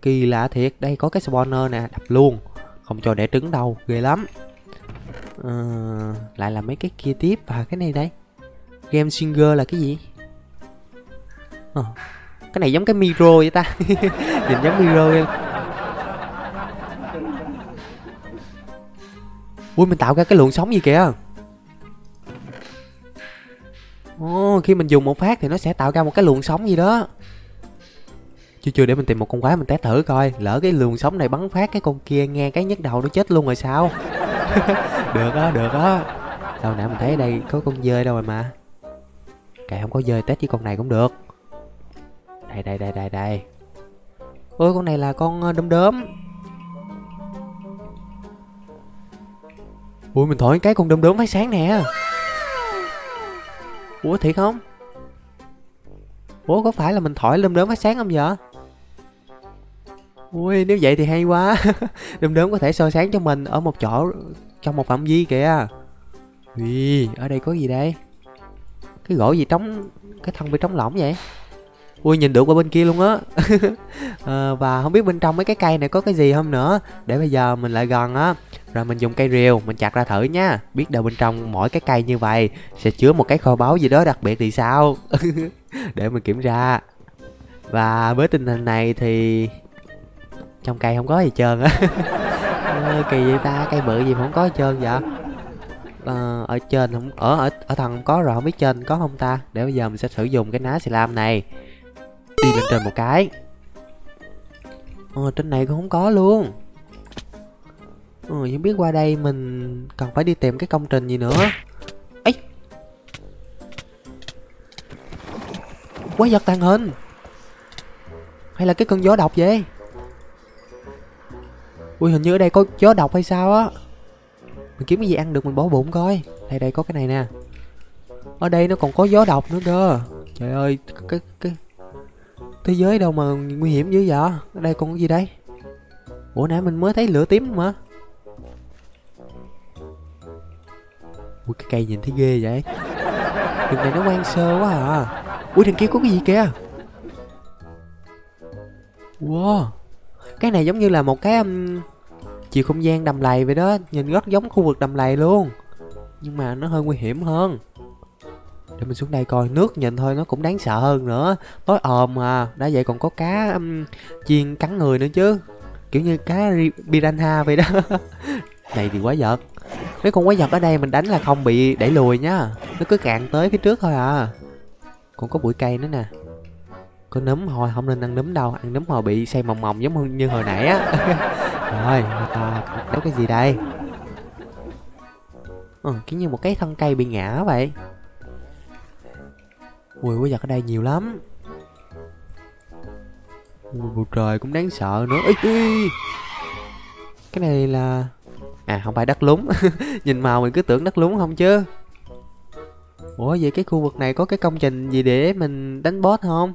Kỳ lạ thiệt, đây có cái spawner nè, đập luôn. Không cho đẻ trứng đâu, ghê lắm. À, lại là mấy cái kia tiếp, và cái này đây. Game Singer là cái gì? À, cái này giống cái Miro vậy ta. Nhìn giống Miro vậy. Ui mình tạo ra cái luồng sóng gì kìa. Ồ, khi mình dùng một phát thì nó sẽ tạo ra một cái luồng sóng gì đó. Chưa chưa để mình tìm một con quái mình té thử coi. Lỡ cái luồng sóng này bắn phát cái con kia nghe cái nhức đầu nó chết luôn rồi sao. Được á, được á. Đâu nãy mình thấy ở đây có con dơi đâu rồi mà. Kệ không có dơi test với con này cũng được. Đây đây đây đây đây. Ôi con này là con đom đóm. Ui mình thổi cái con đom đóm phát sáng nè. Ủa thiệt không? Ủa có phải là mình thổi đom đóm phát sáng không vậy? Ui nếu vậy thì hay quá. Đom đóm có thể soi sáng cho mình ở một chỗ, trong một phạm vi kìa. Ui ở đây có gì đây? Cái gỗ gì trống, cái thân bị trống lỏng vậy? Ui nhìn được qua bên kia luôn á. À, và không biết bên trong mấy cái cây này có cái gì không nữa. Để bây giờ mình lại gần á. Rồi mình dùng cây rìu mình chặt ra thử nha. Biết đâu bên trong mỗi cái cây như vậy sẽ chứa một cái kho báu gì đó đặc biệt thì sao. Để mình kiểm tra. Và với tình hình này thì trong cây không có gì trơn á. À, kỳ vậy ta, cây bự gì mà không có gì trơn vậy. À, ở trên không ở ở ở thằng không có rồi, không biết trên có không ta. Để bây giờ mình sẽ sử dụng cái ná xì lam này đi lên trên một cái. Ờ, trên này cũng không có luôn. Ừ, không biết qua đây mình cần phải đi tìm cái công trình gì nữa. Ấy, quái vật tàng hình hay là cái cơn gió độc vậy? Ui, hình như ở đây có gió độc hay sao á. Mình kiếm cái gì ăn được mình bỏ bụng coi. Đây đây có cái này nè. Ở đây nó còn có gió độc nữa cơ. Trời ơi, cái cái thế giới đâu mà nguy hiểm dữ vậy? Ở đây còn cái gì đây? Bữa nãy mình mới thấy lửa tím mà. Ui, cái cây nhìn thấy ghê vậy. Đường này nó hoang sơ quá à. Ui, đằng kia có cái gì kìa. Wow, cái này giống như là một cái um, chiều không gian đầm lầy vậy đó. Nhìn rất giống khu vực đầm lầy luôn, nhưng mà nó hơi nguy hiểm hơn. Để mình xuống đây coi. Nước nhìn thôi nó cũng đáng sợ hơn nữa. Tối ồm à. Đã vậy còn có cá um, chiên cắn người nữa chứ. Kiểu như cá piranha vậy đó. Này thì quái vật. Mấy con quái vật ở đây mình đánh là không bị đẩy lùi nhá. Nó cứ cạn tới phía trước thôi à. Còn có bụi cây nữa nè. Có nấm thôi, không nên ăn nấm đâu. Ăn nấm hồi bị say mòng mòng giống như hồi nãy á. Rồi, à, có cái gì đây? Ừ, kiểu như một cái thân cây bị ngã vậy. Ui, quái vật ở đây nhiều lắm. Ui, bầu trời cũng đáng sợ nữa. Ê, ê. Cái này là... à, không phải đất lúng. Nhìn màu mình cứ tưởng đất lúng không chứ. Ủa, vậy cái khu vực này có cái công trình gì để mình đánh boss không?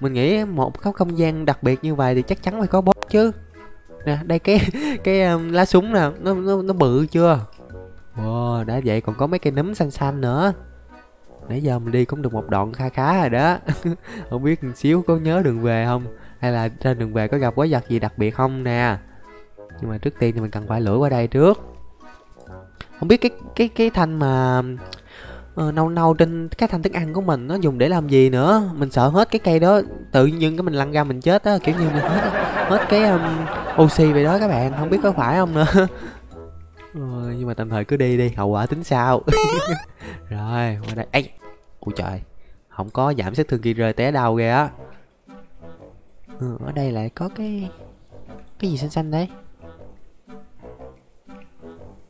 Mình nghĩ một cái không gian đặc biệt như vậy thì chắc chắn phải có boss chứ. Nè, đây cái cái um, lá súng nè, nó, nó nó bự chưa? Wow, đã vậy còn có mấy cây nấm xanh xanh nữa. Nãy giờ mình đi cũng được một đoạn kha khá rồi đó. Không biết một xíu có nhớ đường về không? Hay là trên đường về có gặp quái vật gì đặc biệt không nè? Nhưng mà trước tiên thì mình cần phải lủi qua đây trước. Không biết cái cái cái thanh mà Ờ, nâu nâu trên cái thanh thức ăn của mình nó dùng để làm gì nữa. Mình sợ hết cái cây đó tự nhiên cái mình lăn ra mình chết á, kiểu như mình hết hết cái um, oxy vậy đó các bạn, không biết có phải không nữa. Ờ, nhưng mà tạm thời cứ đi đi, hậu quả tính sao. Rồi qua đây. Ây, ôi trời, không có giảm sát thương kỳ rơi té đầu kìa á. Ừ, ở đây lại có cái cái gì xanh xanh đấy.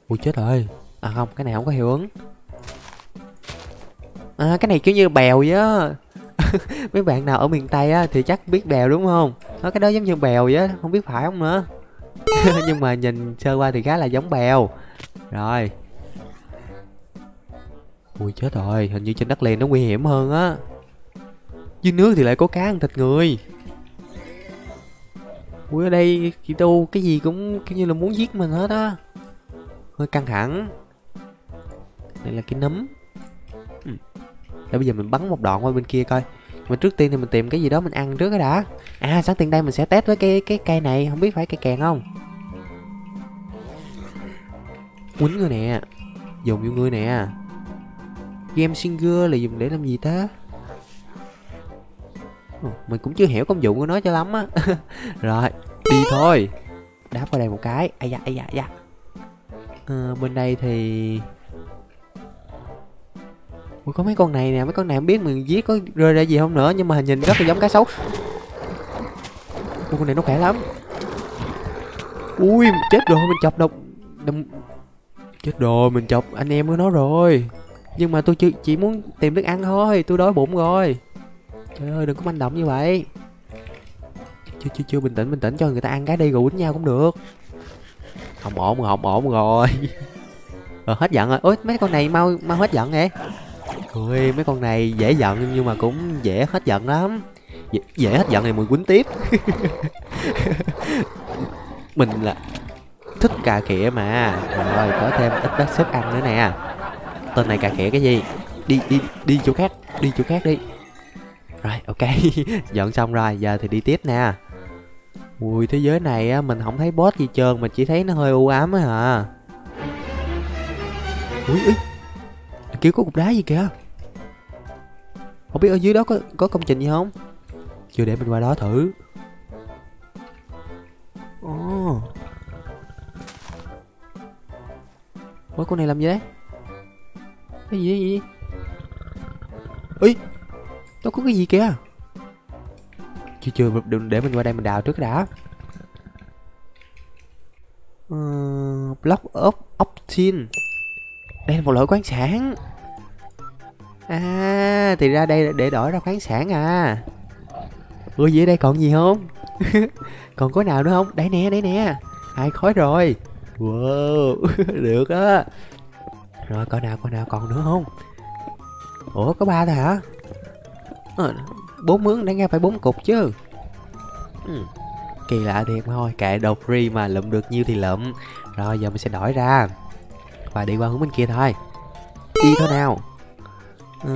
Ui chết rồi. À không, cái này không có hiệu ứng. À, cái này kiểu như bèo vậy á. Mấy bạn nào ở miền Tây á thì chắc biết bèo đúng không? Nó cái đó giống như bèo vậy á, không biết phải không nữa. Nhưng mà nhìn sơ qua thì khá là giống bèo. Rồi. Ui chết rồi, hình như trên đất liền nó nguy hiểm hơn á. Dưới nước thì lại có cá ăn thịt người. Ui ở đây chị Tu cái gì cũng kiểu như là muốn giết mình hết á. Hơi căng thẳng. Đây là cái nấm. Để bây giờ mình bắn một đoạn qua bên kia coi. Mà trước tiên thì mình tìm cái gì đó mình ăn trước cái đã. À, sẵn tiện đây mình sẽ test với cái cái cây này, không biết phải cây kèn không. Quýnh người nè, dùng vô người nè. Game Singer là dùng để làm gì ta? Mình cũng chưa hiểu công dụng của nó cho lắm á. Rồi, đi thôi. Đáp qua đây một cái. Ai da, ai da, ai da. À, bên đây thì... ủa, có mấy con này nè, mấy con này không biết mình giết có rơi ra gì không nữa, nhưng mà nhìn rất là giống cá sấu. Ủa, con này nó khỏe lắm. Ui, chết rồi, mình chọc độc Đồng... chết rồi, mình chọc anh em của nó rồi. Nhưng mà tôi chỉ, chỉ muốn tìm thức ăn thôi, tôi đói bụng rồi. Trời ơi, đừng có manh động như vậy. Chưa, chưa, chưa, bình tĩnh, bình tĩnh, cho người ta ăn cái đi rồi quýnh nhau cũng được. Không ổn rồi, không ổn rồi. Ờ, hết giận rồi. Ôi, mấy con này mau, mau hết giận vậy. Ôi, mấy con này dễ giận nhưng mà cũng dễ hết giận lắm. Dễ, dễ hết giận này mình quýnh tiếp. Mình là thích cà khịa mà. Rồi, có thêm ít đất xếp ăn nữa nè. Tên này cà khịa cái gì? Đi, đi, đi chỗ khác. Đi chỗ khác đi. Rồi, ok. Dọn xong rồi, giờ thì đi tiếp nè. Ui, thế giới này á, mình không thấy boss gì trơn. Mình chỉ thấy nó hơi u ám á hả. Ui, ui, kiểu có cục đá gì kìa. Không biết ở dưới đó có có công trình gì không? Chưa, để mình qua đó thử. Ồ. Ủa, con này làm gì đấy? Cái gì, cái gì? Ý, nó có cái gì kìa? Chưa chưa, đừng để mình qua đây mình đào trước đã. Ờ... Block of Optin. Đây là một loại khoáng sản. À, thì ra đây để đổi ra khoáng sản à. Ủa vậy đây còn gì không? Còn có nào nữa không? Đây nè, đây nè. Hai khối rồi. Wow, được á. Rồi, còn nào, còn nào còn nữa không? Ủa, có ba thôi hả? À, bốn mướn, đáng ra phải bốn cục chứ. Ừ. Kỳ lạ thiệt mà thôi, kệ đột ri mà lụm được nhiêu thì lụm. Rồi, giờ mình sẽ đổi ra và đi qua hướng bên kia thôi. Đi thôi nào. À,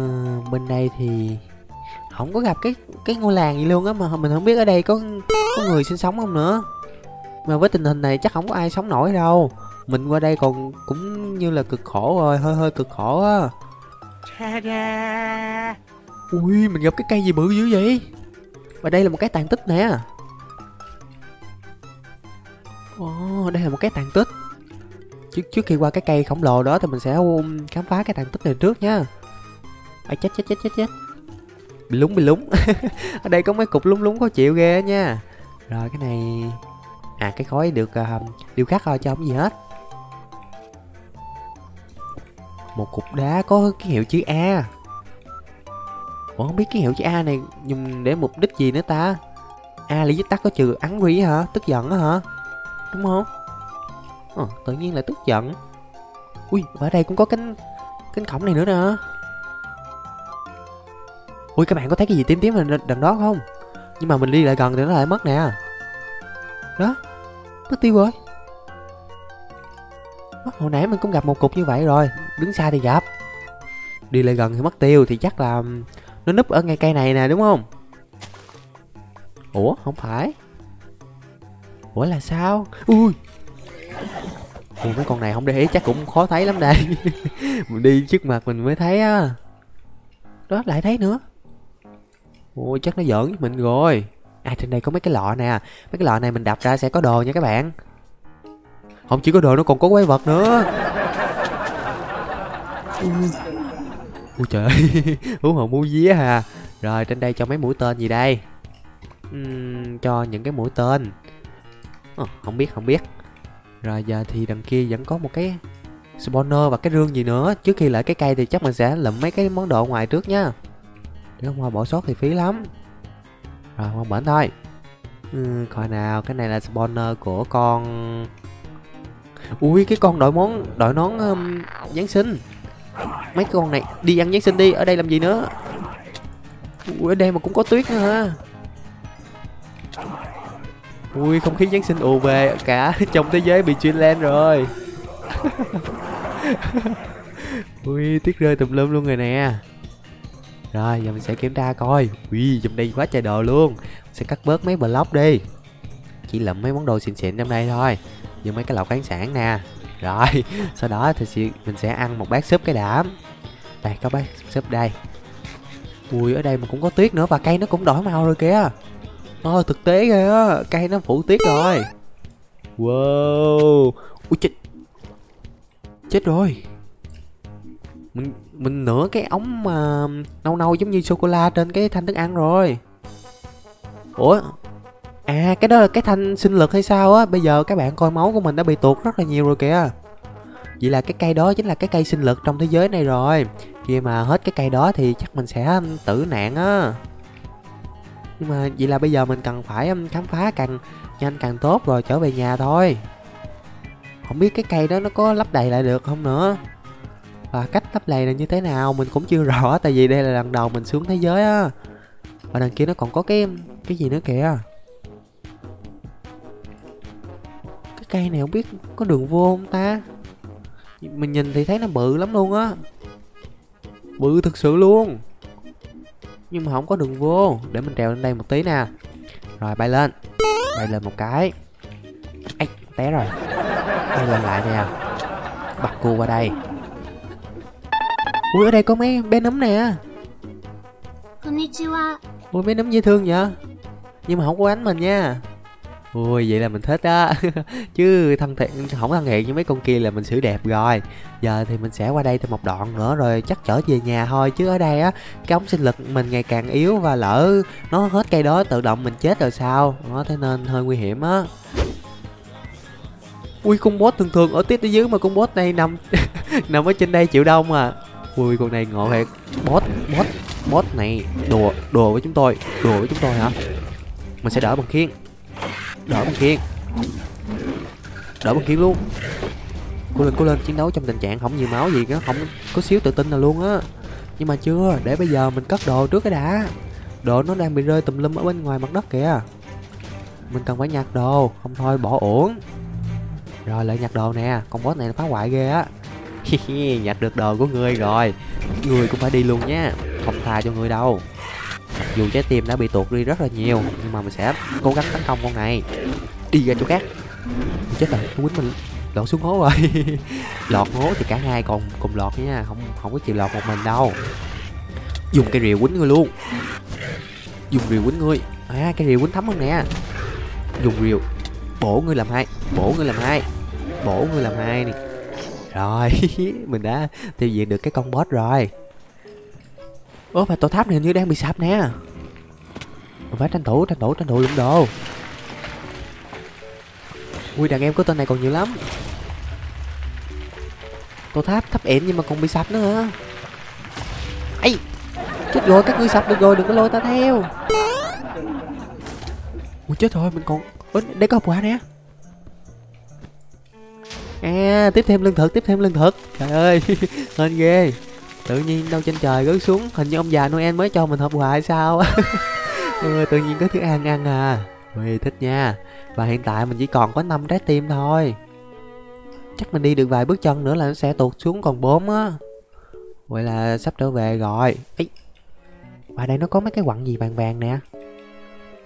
bên đây thì không có gặp cái cái ngôi làng gì luôn á, mà mình không biết ở đây có có người sinh sống không nữa. Mà với tình hình này chắc không có ai sống nổi đâu. Mình qua đây còn cũng như là cực khổ rồi, hơi hơi cực khổ á. Ui, mình gặp cái cây gì bự dữ vậy? Và đây là một cái tàn tích nè. Ồ, đây là một cái tàn tích. Trước trước khi qua cái cây khổng lồ đó thì mình sẽ khám phá cái tàn tích này trước nha. À, chết chết chết chết chết. Bị lúng bị lúng. Ở đây có mấy cục lúng lúng khó chịu ghê nha. Rồi cái này. À, cái khói được uh, điều khắc thôi cho không gì hết. Một cục đá có ký hiệu chữ A. Ủa, không biết ký hiệu chữ A này dùng để mục đích gì nữa ta. A là viết tắt có trừ ắn ri hả? Tức giận đó hả? Đúng không? Ờ, tự nhiên là tức giận. Ui, ở đây cũng có cánh cánh cổng này nữa nè. Ui, các bạn có thấy cái gì tím tím ở đằng đó không? Nhưng mà mình đi lại gần thì nó lại mất nè. Đó, nó tiêu rồi. Hồi nãy mình cũng gặp một cục như vậy rồi. Đứng xa thì gặp, đi lại gần thì mất tiêu. Thì chắc là nó núp ở ngay cây này nè, đúng không? Ủa, không phải. Ủa là sao? Ui, ui, mấy con này không để ý chắc cũng khó thấy lắm đây. Mình đi trước mặt mình mới thấy á. Đó, lại thấy nữa. Ôi, chắc nó giỡn với mình rồi. À, trên đây có mấy cái lọ nè. Mấy cái lọ này mình đập ra sẽ có đồ nha các bạn. Không chỉ có đồ, nó còn có quái vật nữa. Ui, ui trời ơi. Hú hồn mua vía hà. Rồi, trên đây cho mấy mũi tên gì đây? uhm, Cho những cái mũi tên. Ờ, không biết, không biết. Rồi, giờ thì đằng kia vẫn có một cái spawner và cái rương gì nữa. Trước khi lại cái cây thì chắc mình sẽ lụm mấy cái món đồ ngoài trước nha. Nếu không bỏ sót thì phí lắm. Rồi, không bển thôi. Ừ, coi nào, cái này là spawner của con. Ui, cái con đội món đội nón um, Giáng sinh. Mấy con này đi ăn Giáng sinh đi, ở đây làm gì nữa? Ui, ở đây mà cũng có tuyết nữa hả? Ui, không khí Giáng sinh ù về cả trong thế giới bị chuyên lên rồi. Ui, tuyết rơi tùm lum luôn rồi nè. Rồi, giờ mình sẽ kiểm tra coi. Ui, trong đây quá trời đồ luôn. Mình sẽ cắt bớt mấy block đi. Chỉ lụm mấy món đồ xịn xịn trong đây thôi. Dùng mấy cái lọc khoáng sản nè. Rồi, sau đó thì mình sẽ ăn một bát súp cái đảm. Đây, có bát súp đây. Ui, ở đây mà cũng có tuyết nữa. Và cây nó cũng đổi màu rồi kìa. Ôi, thực tế ghê á. Cây nó phủ tuyết rồi. Wow. Ui, chết. Chết rồi. Mình... mình nửa cái ống mà nâu nâu giống như sô-cô-la trên cái thanh thức ăn rồi. Ủa? À, cái đó là cái thanh sinh lực hay sao á? Bây giờ các bạn coi máu của mình đã bị tuột rất là nhiều rồi kìa. Vậy là cái cây đó chính là cái cây sinh lực trong thế giới này rồi. Khi mà hết cái cây đó thì chắc mình sẽ tử nạn á. Nhưng mà vậy là bây giờ mình cần phải khám phá càng nhanh càng tốt rồi trở về nhà thôi. Không biết cái cây đó nó có lấp đầy lại được không nữa. Và cách lấp lầy là như thế nào mình cũng chưa rõ. Tại vì đây là lần đầu mình xuống thế giới á. Và đằng kia nó còn có cái cái gì nữa kìa. Cái cây này không biết có đường vô không ta. Mình nhìn thì thấy nó bự lắm luôn á. Bự thực sự luôn. Nhưng mà không có đường vô. Để mình trèo lên đây một tí nè. Rồi bay lên. Bay lên một cái. Ê, té rồi. Bay lên lại nè. Bắt cua qua đây. Ui, ở đây có mấy bé nấm nè. Ui, bé nấm dễ thương vậy. Nhưng mà không có đánh mình nha. Ui, vậy là mình thích á. Chứ thân thiện, không thân thiện với mấy con kia là mình xử đẹp rồi. Giờ thì mình sẽ qua đây thêm một đoạn nữa rồi chắc trở về nhà thôi. Chứ ở đây á, cái ống sinh lực mình ngày càng yếu. Và lỡ nó hết cây đó tự động mình chết rồi sao. Nó thế nên hơi nguy hiểm á. Ui, con boss thường thường ở tiếp tới dưới mà con boss này nằm nằm ở trên đây chịu đông à. Ui, con này ngộ thiệt. Boss boss boss này đùa đùa với chúng tôi, đùa với chúng tôi hả? Mình sẽ đỡ bằng khiên, đỡ bằng khiên, đỡ bằng khiên luôn. Cố lên, cố lên, chiến đấu trong tình trạng không nhiều máu gì đó, không có xíu tự tin nào luôn á. Nhưng mà chưa, để bây giờ mình cất đồ trước cái đã. Đồ nó đang bị rơi tùm lum ở bên ngoài mặt đất kìa. Mình cần phải nhặt đồ, không thôi bỏ uổng. Rồi lại nhặt đồ nè, con boss này phá hoại ghê á. Nhặt được đồ của người rồi, người cũng phải đi luôn nha, không tha cho người đâu. Dù trái tim đã bị tuột đi rất là nhiều, nhưng mà mình sẽ cố gắng tấn công con này. Đi ra chỗ khác. Chết rồi, nó quýnh mình lọt xuống hố rồi. Lọt hố thì cả hai còn cùng lọt nha, không không có chịu lọt một mình đâu. Dùng cái rìu quýnh người luôn, dùng rìu quýnh người. À, cái rìu quýnh thấm hơn nè. Dùng rìu bổ người làm hai, bổ người làm hai, bổ người làm hai này. Rồi, mình đã tiêu diệt được cái con boss rồi. Ủa, và tổ tháp này hình như đang bị sập nè. Mình phải tranh thủ, tranh thủ, tranh thủ lượm đồ. Ui, đàn em của tên này còn nhiều lắm. Tổ tháp thấp ẻn nhưng mà còn bị sập nữa hả? Ây, chết rồi, các ngươi sập được rồi, đừng có lôi ta theo. Ui, chết rồi, mình còn... Ủa, để có hộp quà nè. À, tiếp thêm lương thực, tiếp thêm lương thực. Trời ơi, hên ghê. Tự nhiên đâu trên trời rớt xuống. Hình như ông già Noel mới cho mình hộp quà hay sao. Ừ, tự nhiên có thứ ăn ăn à. Ui, thích nha. Và hiện tại mình chỉ còn có năm trái tim thôi. Chắc mình đi được vài bước chân nữa là nó sẽ tụt xuống còn bốn á. Vậy là sắp trở về rồi. Ấy, và đây nó có mấy cái quặng gì vàng vàng nè.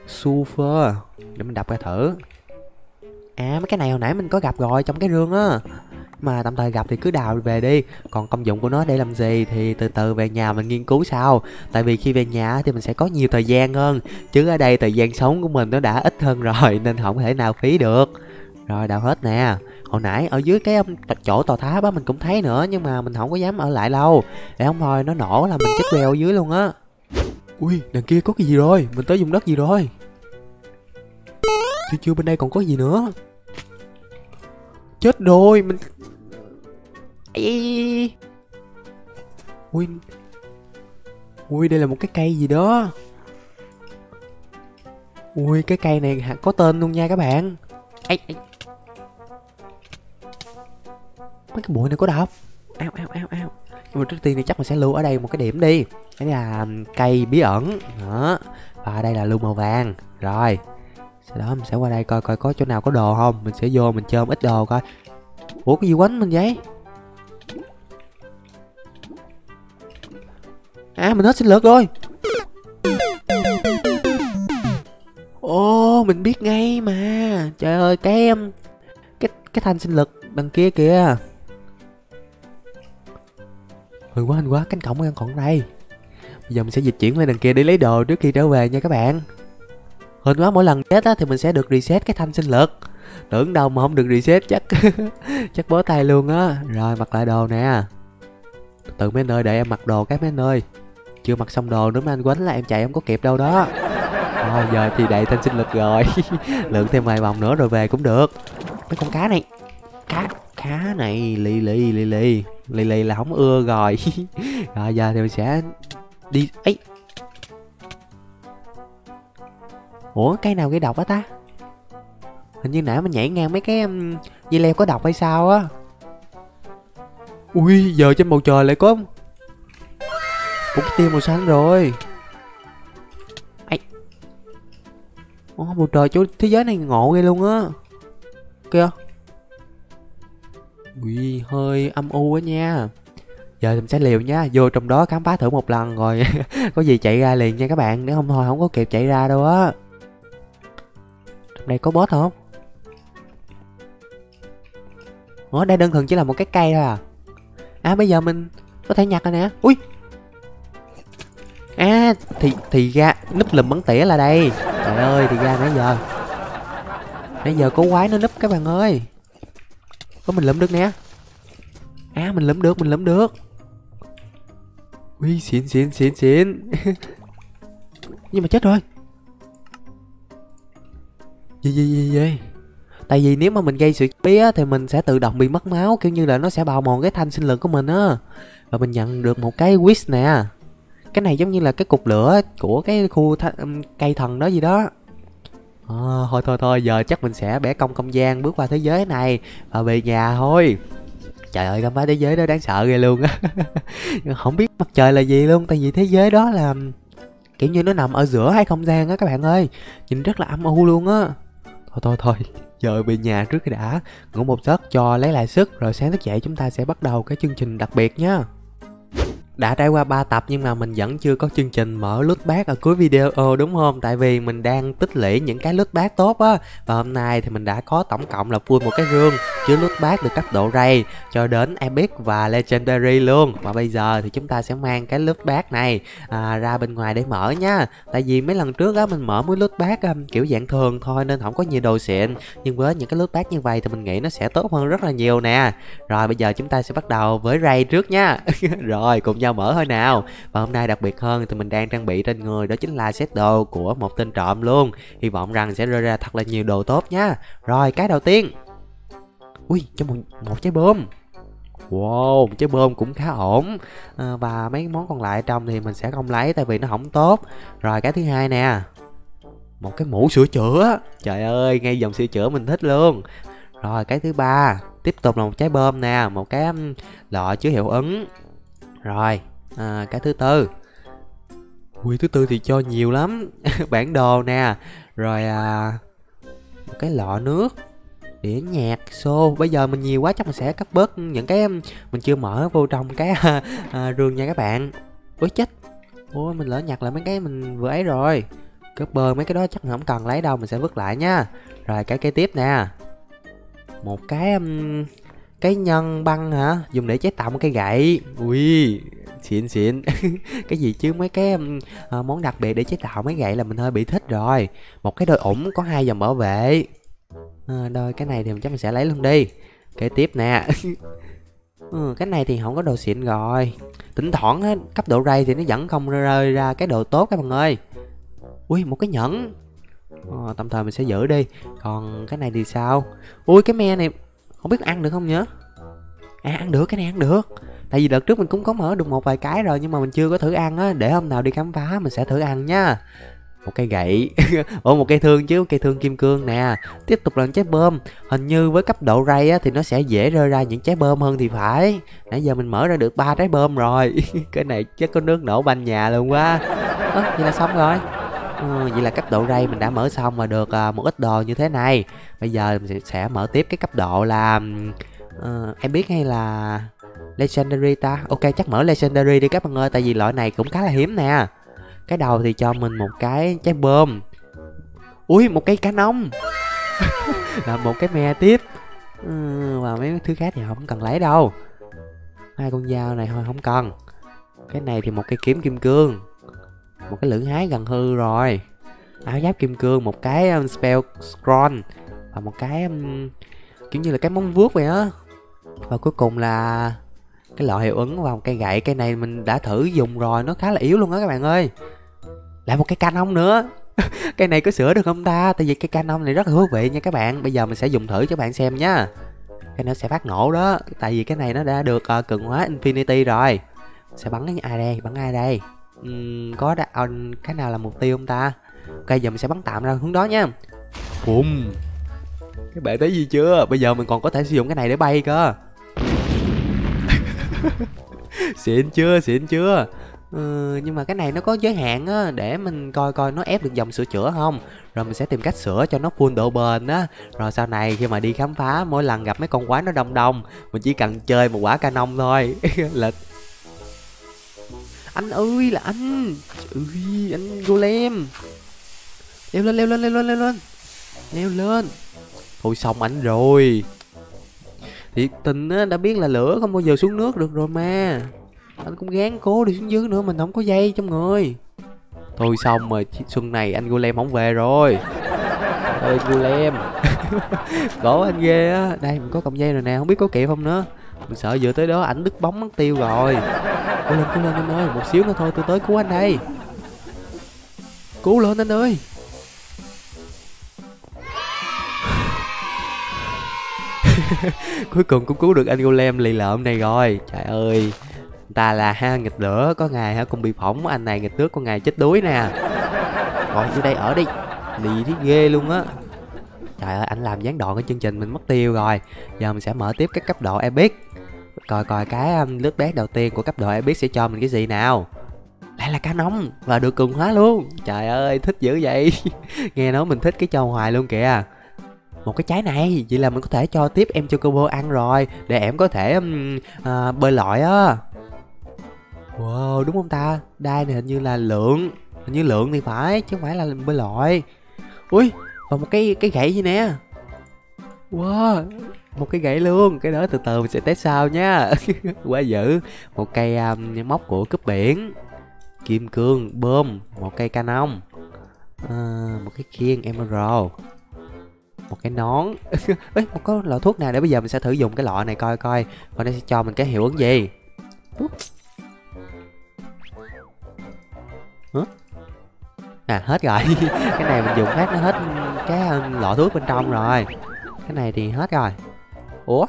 Sulfur. Để mình đập ra thử. À, mấy cái này hồi nãy mình có gặp rồi trong cái rương á. Mà tạm thời gặp thì cứ đào về đi. Còn công dụng của nó để làm gì thì từ từ về nhà mình nghiên cứu sau. Tại vì khi về nhà thì mình sẽ có nhiều thời gian hơn. Chứ ở đây thời gian sống của mình nó đã ít hơn rồi, nên không thể nào phí được. Rồi, đào hết nè. Hồi nãy ở dưới cái chỗ tòa tháp á mình cũng thấy nữa, nhưng mà mình không có dám ở lại lâu. Để không thôi nó nổ là mình chết queo ở dưới luôn á. Ui, đằng kia có cái gì rồi? Mình tới vùng đất gì rồi? Chưa chưa bên đây còn có gì nữa. Chết rồi, mình... Ây... Ui... Ui, đây là một cái cây gì đó. Ui, cái cây này có tên luôn nha các bạn. Ây... Ây... Mấy cái bụi này có độc. Ao ao ao ao. Nhưng mà trước tiên thì chắc mình sẽ lưu ở đây một cái điểm đi. Đây là cây bí ẩn. Đó. Và đây là lưu màu vàng. Rồi. Sau đó mình sẽ qua đây coi coi có chỗ nào có đồ không. Mình sẽ vô mình chôm ít đồ coi. Ủa, cái gì quánh mình vậy? À, mình hết sinh lực rồi. Ô, oh, mình biết ngay mà. Trời ơi, cái Cái, cái thanh sinh lực đằng kia kìa. Hình quá, hình quá, cánh cổng đang còn đây. Bây giờ mình sẽ dịch chuyển lên đằng kia để lấy đồ trước khi trở về nha các bạn. Hình quá, mỗi lần chết á thì mình sẽ được reset cái thanh sinh lực. Tưởng đâu mà không được reset chắc chắc bó tay luôn á. Rồi, mặc lại đồ nè. Từ mấy nơi để em mặc đồ cái mấy nơi. Chưa mặc xong đồ nữa mà anh quánh là em chạy không có kịp đâu đó. Rồi, giờ thì đầy thanh sinh lực rồi. Lượn thêm vài vòng nữa rồi về cũng được. Mấy con cá này. Cá, cá này, lì lì lì lì. Lì lì là không ưa rồi. Rồi, giờ thì mình sẽ đi... Ấy. Ủa, cây nào gây độc á ta? Hình như nãy mình nhảy ngang mấy cái dây leo có độc hay sao á. Ui, giờ trên bầu trời lại có một cái tia màu xanh rồi. Ây. Ủa, bầu trời chỗ thế giới này ngộ ghê luôn á. Kìa. Ui, hơi âm u á nha. Giờ mình sẽ liều nha, vô trong đó khám phá thử một lần rồi có gì chạy ra liền nha các bạn. Nếu không thôi không có kịp chạy ra đâu á. Trong đây có boss không? Ủa, đây đơn thuần chỉ là một cái cây thôi à. À, bây giờ mình có thể nhặt rồi nè. Ui. À, thì thì ra núp lùm bắn tỉa là đây. Trời ơi, thì ra nãy giờ nãy giờ có quái nó núp các bạn ơi. Có mình lượm được nè. À, mình lượm được, mình lượm được. Ui, xịn xịn xịn xịn. Nhưng mà chết rồi. Gì gì gì gì? Tại vì nếu mà mình gây sự chú ý á, thì mình sẽ tự động bị mất máu, kiểu như là nó sẽ bào mòn cái thanh sinh lực của mình á. Và mình nhận được một cái wish nè. Cái này giống như là cái cục lửa của cái khu cây thần đó gì đó. À, thôi thôi thôi, giờ chắc mình sẽ bẻ cong không gian bước qua thế giới này và về nhà thôi. Trời ơi, khám phá thế giới đó đáng sợ ghê luôn á. Không biết mặt trời là gì luôn, tại vì thế giới đó là kiểu như nó nằm ở giữa hai không gian á các bạn ơi. Nhìn rất là âm u luôn á. Thôi thôi thôi, giờ về nhà trước cái đã. Ngủ một giấc cho lấy lại sức, rồi sáng thức dậy chúng ta sẽ bắt đầu cái chương trình đặc biệt nhá. Đã trải qua ba tập nhưng mà mình vẫn chưa có chương trình mở loot bag ở cuối video đúng không? Tại vì mình đang tích lũy những cái loot bag tốt á. Và hôm nay thì mình đã có tổng cộng là full một cái rương chứa loot bag được cấp độ Ray cho đến Epic và Legendary luôn. Và bây giờ thì chúng ta sẽ mang cái loot bag này à, ra bên ngoài để mở nha. Tại vì mấy lần trước á mình mở mới loot bag um, kiểu dạng thường thôi nên không có nhiều đồ xịn. Nhưng với những cái loot bag như vậy thì mình nghĩ nó sẽ tốt hơn rất là nhiều nè. Rồi bây giờ chúng ta sẽ bắt đầu với Ray trước nha. Rồi cùng nhau mở hơi nào. Và hôm nay đặc biệt hơn thì mình đang trang bị trên người đó chính là set đồ của một tên trộm luôn. Hy vọng rằng sẽ rơi ra thật là nhiều đồ tốt nha. Rồi cái đầu tiên, ui cho mình một trái bom. Wow, một trái bom cũng khá ổn à. Và mấy món còn lại trong thì mình sẽ không lấy tại vì nó không tốt. Rồi cái thứ hai nè, một cái mũ sửa chữa. Trời ơi, ngay dòng sửa chữa mình thích luôn. Rồi cái thứ ba, tiếp tục là một trái bom nè, một cái lọ chứa hiệu ứng. Rồi, à, cái thứ tư. Ui, thứ tư thì cho nhiều lắm. Bản đồ nè. Rồi, à, một cái lọ nước. Đĩa nhạc, xô. Bây giờ mình nhiều quá chắc mình sẽ cắt bớt những cái mình chưa mở vô trong cái à, à, rương nha các bạn. Ui chết. Ôi, mình lỡ nhặt lại mấy cái mình vừa ấy rồi. Cắt bơ mấy cái đó chắc mình không cần lấy đâu, mình sẽ vứt lại nha. Rồi, cái kế tiếp nè. Một cái... Um, cái nhân băng hả? Dùng để chế tạo một cái gậy. Ui, xịn xịn. Cái gì chứ mấy cái à, món đặc biệt để chế tạo mấy gậy là mình hơi bị thích rồi. Một cái đôi ủng có hai dòng bảo vệ. À, đôi cái này thì mình chắc mình sẽ lấy luôn đi. Kế tiếp nè. Ừ, cái này thì không có đồ xịn rồi. Thỉnh thoảng á, cấp độ Ray thì nó vẫn không rơi ra cái đồ tốt các bạn ơi. Ui, một cái nhẫn. À, tạm thời mình sẽ giữ đi. Còn cái này thì sao? Ui, cái me này không biết ăn được không nhỉ? À, ăn được, cái này ăn được. Tại vì đợt trước mình cũng có mở được một vài cái rồi nhưng mà mình chưa có thử ăn á. Để hôm nào đi khám phá mình sẽ thử ăn nha. Một cây gậy. Ủa, một cây thương chứ, cây thương kim cương nè. Tiếp tục là trái bơm. Hình như với cấp độ Ray á thì nó sẽ dễ rơi ra những trái bơm hơn thì phải. Nãy giờ mình mở ra được ba trái bơm rồi. Cái này chắc có nước nổ banh nhà luôn quá. À, vậy là xong rồi. Ừ, vậy là cấp độ Ray mình đã mở xong và được uh, một ít đồ như thế này. Bây giờ mình sẽ mở tiếp cái cấp độ là uh, em biết hay là Legendary ta. Ok, chắc mở Legendary đi các bạn ơi. Tại vì loại này cũng khá là hiếm nè. Cái đầu thì cho mình một cái trái bơm. Ui, một cái cá nông. Là một cái me tiếp. Ừ, và mấy thứ khác thì không cần lấy đâu. Hai con dao này thôi không cần. Cái này thì một cái kiếm kim cương. Một cái lưỡng hái gần hư rồi. Áo giáp kim cương, một cái spell scroll. Và một cái um, kiểu như là cái móng vuốt vậy á. Và cuối cùng là cái lọ hiệu ứng và một cây gậy. Cây này mình đã thử dùng rồi, nó khá là yếu luôn á các bạn ơi. Lại một cái canon nữa. Cây này có sửa được không ta? Tại vì cái canon này rất là thú vị nha các bạn. Bây giờ mình sẽ dùng thử cho bạn xem nha. Cái nó sẽ phát nổ đó. Tại vì cái này nó đã được uh, cường hóa Infinity rồi. Sẽ bắn ai đây? Bắn ai đây? Uhm, có đã, à, cái nào là mục tiêu không ta? Ok, giờ mình sẽ bắn tạm ra hướng đó nha. Bùm. Các bạn thấy gì chưa? Bây giờ mình còn có thể sử dụng cái này để bay cơ. Xịn chưa, xịn chưa? Ừ, nhưng mà cái này nó có giới hạn á. Để mình coi coi nó ép được dòng sửa chữa không. Rồi mình sẽ tìm cách sửa cho nó full độ bền á. Rồi sau này khi mà đi khám phá, mỗi lần gặp mấy con quái nó đông đông, mình chỉ cần chơi một quả canon thôi. Là anh ơi là anh. Ui, anh golem. Leo lên, leo lên, leo lên, leo lên. Leo lên. Thôi xong ảnh rồi. Thiệt tình á, đã biết là lửa không bao giờ xuống nước được rồi mà. Anh cũng gán cố đi xuống dưới nữa, mình không có dây trong người. Thôi xong rồi, xuân này anh golem không về rồi. Ơi golem. Cổ anh ghê á. Đây mình có cọng dây rồi nè, không biết có kịp không nữa. Mình sợ vừa tới đó ảnh đứt bóng mất tiêu rồi. Cố lên, cố lên anh ơi, một xíu nữa thôi tôi tới cứu anh đây. Cứu lên anh ơi. Cuối cùng cũng cứu được anh Golem lì lợm này rồi. Trời ơi, ta là ha nghịch lửa có ngày ha cũng bị phỏng, anh này nghịch nước có ngày chết đuối nè. Rồi vô đây ở đi, lì thiết ghê luôn á. Trời ơi, anh làm gián đoạn cái chương trình mình mất tiêu rồi. Giờ mình sẽ mở tiếp các cấp độ epic. Coi coi cái lướt đá đầu tiên của cấp độ epic sẽ cho mình cái gì nào. Lại là cá nóng và được cường hóa luôn. Trời ơi, thích dữ vậy. Nghe nói mình thích cái trò hoài luôn kìa. Một cái trái này, vậy là mình có thể cho tiếp em cho Chocobo ăn rồi, để em có thể um, uh, bơi lội á. Wow, đúng không ta? Đai này hình như là lượng, hình như lượng thì phải, chứ không phải là bơi lội. Ui, và một cái cái gậy gì nè. Wow, một cái gậy luôn. Cái đó từ từ mình sẽ test sau nha. Quá dữ. Một cây um, móc của cướp biển, kim cương, bơm, một cây canon, à, một cái khiên emerald, một cái nón. Ê, một cái lọ thuốc nào, để bây giờ mình sẽ thử dùng cái lọ này coi coi còn nó sẽ cho mình cái hiệu ứng gì. Hả? À, hết rồi. Cái này mình dùng hết nó hết cái lọ thuốc bên trong rồi. Cái này thì hết rồi. Ủa?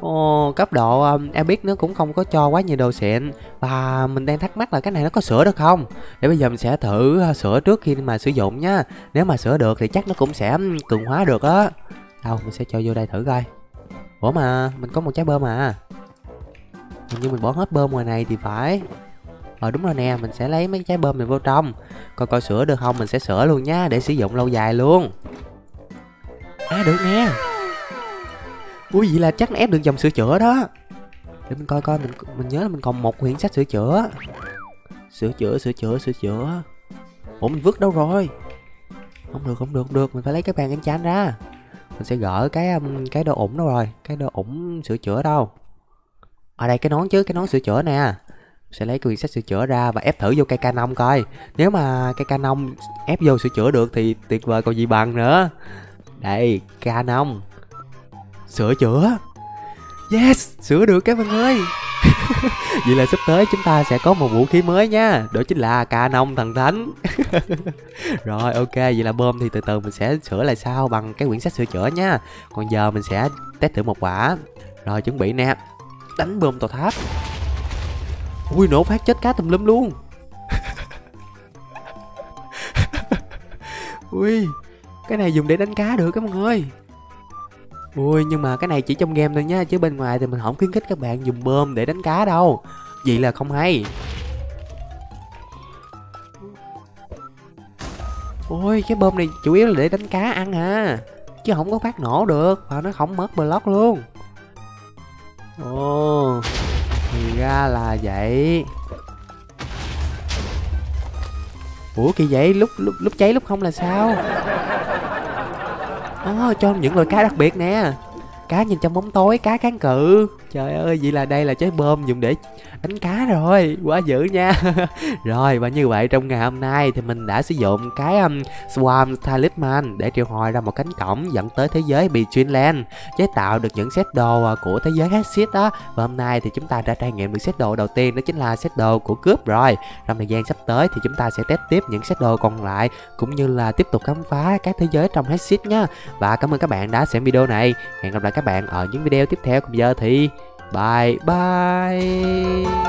Ồ, cấp độ um, epic nó cũng không có cho quá nhiều đồ xịn. Và mình đang thắc mắc là cái này nó có sửa được không? Để bây giờ mình sẽ thử sửa trước khi mà sử dụng nha. Nếu mà sửa được thì chắc nó cũng sẽ cường hóa được á. Đâu, mình sẽ cho vô đây thử coi. Ủa mà, mình có một trái bơm à. Hình như mình bỏ hết bơm ngoài này thì phải. Ờ đúng rồi nè, mình sẽ lấy mấy trái bơm này vô trong. Coi coi sửa được không, mình sẽ sửa luôn nha. Để sử dụng lâu dài luôn. À được nè. Ui vậy là chắc nó ép được dòng sửa chữa đó. Để mình coi coi, mình mình nhớ là mình còn một quyển sách sửa chữa. Sửa chữa, sửa chữa, sửa chữa. Ủa mình vứt đâu rồi? Không được, không được, không được, mình phải lấy cái bàn cánh chán ra. Mình sẽ gỡ cái cái đồ ủng đâu rồi, cái đồ ủng sửa chữa đâu. Ở đây cái nón chứ, cái nón sửa chữa nè. Sẽ lấy quyển sách sửa chữa ra và ép thử vô cây canon coi. Nếu mà cây canon ép vô sửa chữa được thì tuyệt vời còn gì bằng nữa. Đây, canon. Sửa chữa. Yes, sửa được các bạn ơi. Vậy là sắp tới chúng ta sẽ có một vũ khí mới nha. Đó chính là canon thần thánh. Rồi ok, vậy là bơm thì từ từ mình sẽ sửa lại sau bằng cái quyển sách sửa chữa nha. Còn giờ mình sẽ test thử một quả. Rồi chuẩn bị nè. Đánh bơm tàu tháp. Ui nổ phát chết cá tùm lum luôn. Ui, cái này dùng để đánh cá được các bạn ơi. Ui nhưng mà cái này chỉ trong game thôi nha, chứ bên ngoài thì mình không khuyến khích các bạn dùng bơm để đánh cá đâu. Vậy là không hay. Ôi cái bơm này chủ yếu là để đánh cá ăn hả, chứ không có phát nổ được. Và nó không mất block luôn. Ồ thì ra là vậy. Ủa kỳ vậy, lúc lúc lúc cháy lúc không là sao? Oh, cho những loại cá đặc biệt nè. Cá nhìn trong bóng tối, cá kháng cự. Trời ơi, vậy là đây là trái bơm dùng để đánh cá rồi. Quá dữ nha. Rồi, và như vậy trong ngày hôm nay thì mình đã sử dụng cái um, Swamp Talisman để triệu hồi ra một cánh cổng dẫn tới thế giới Betweenland, chế tạo được những set đồ của thế giới Hexxit đó. Và hôm nay thì chúng ta đã trải nghiệm được set đồ đầu tiên, đó chính là set đồ của cướp rồi. Trong thời gian sắp tới thì chúng ta sẽ test tiếp những set đồ còn lại, cũng như là tiếp tục khám phá các thế giới trong Hexxit nha. Và cảm ơn các bạn đã xem video này. Hẹn gặp lại các bạn ở những video tiếp theo. Cùng giờ thì bye bye.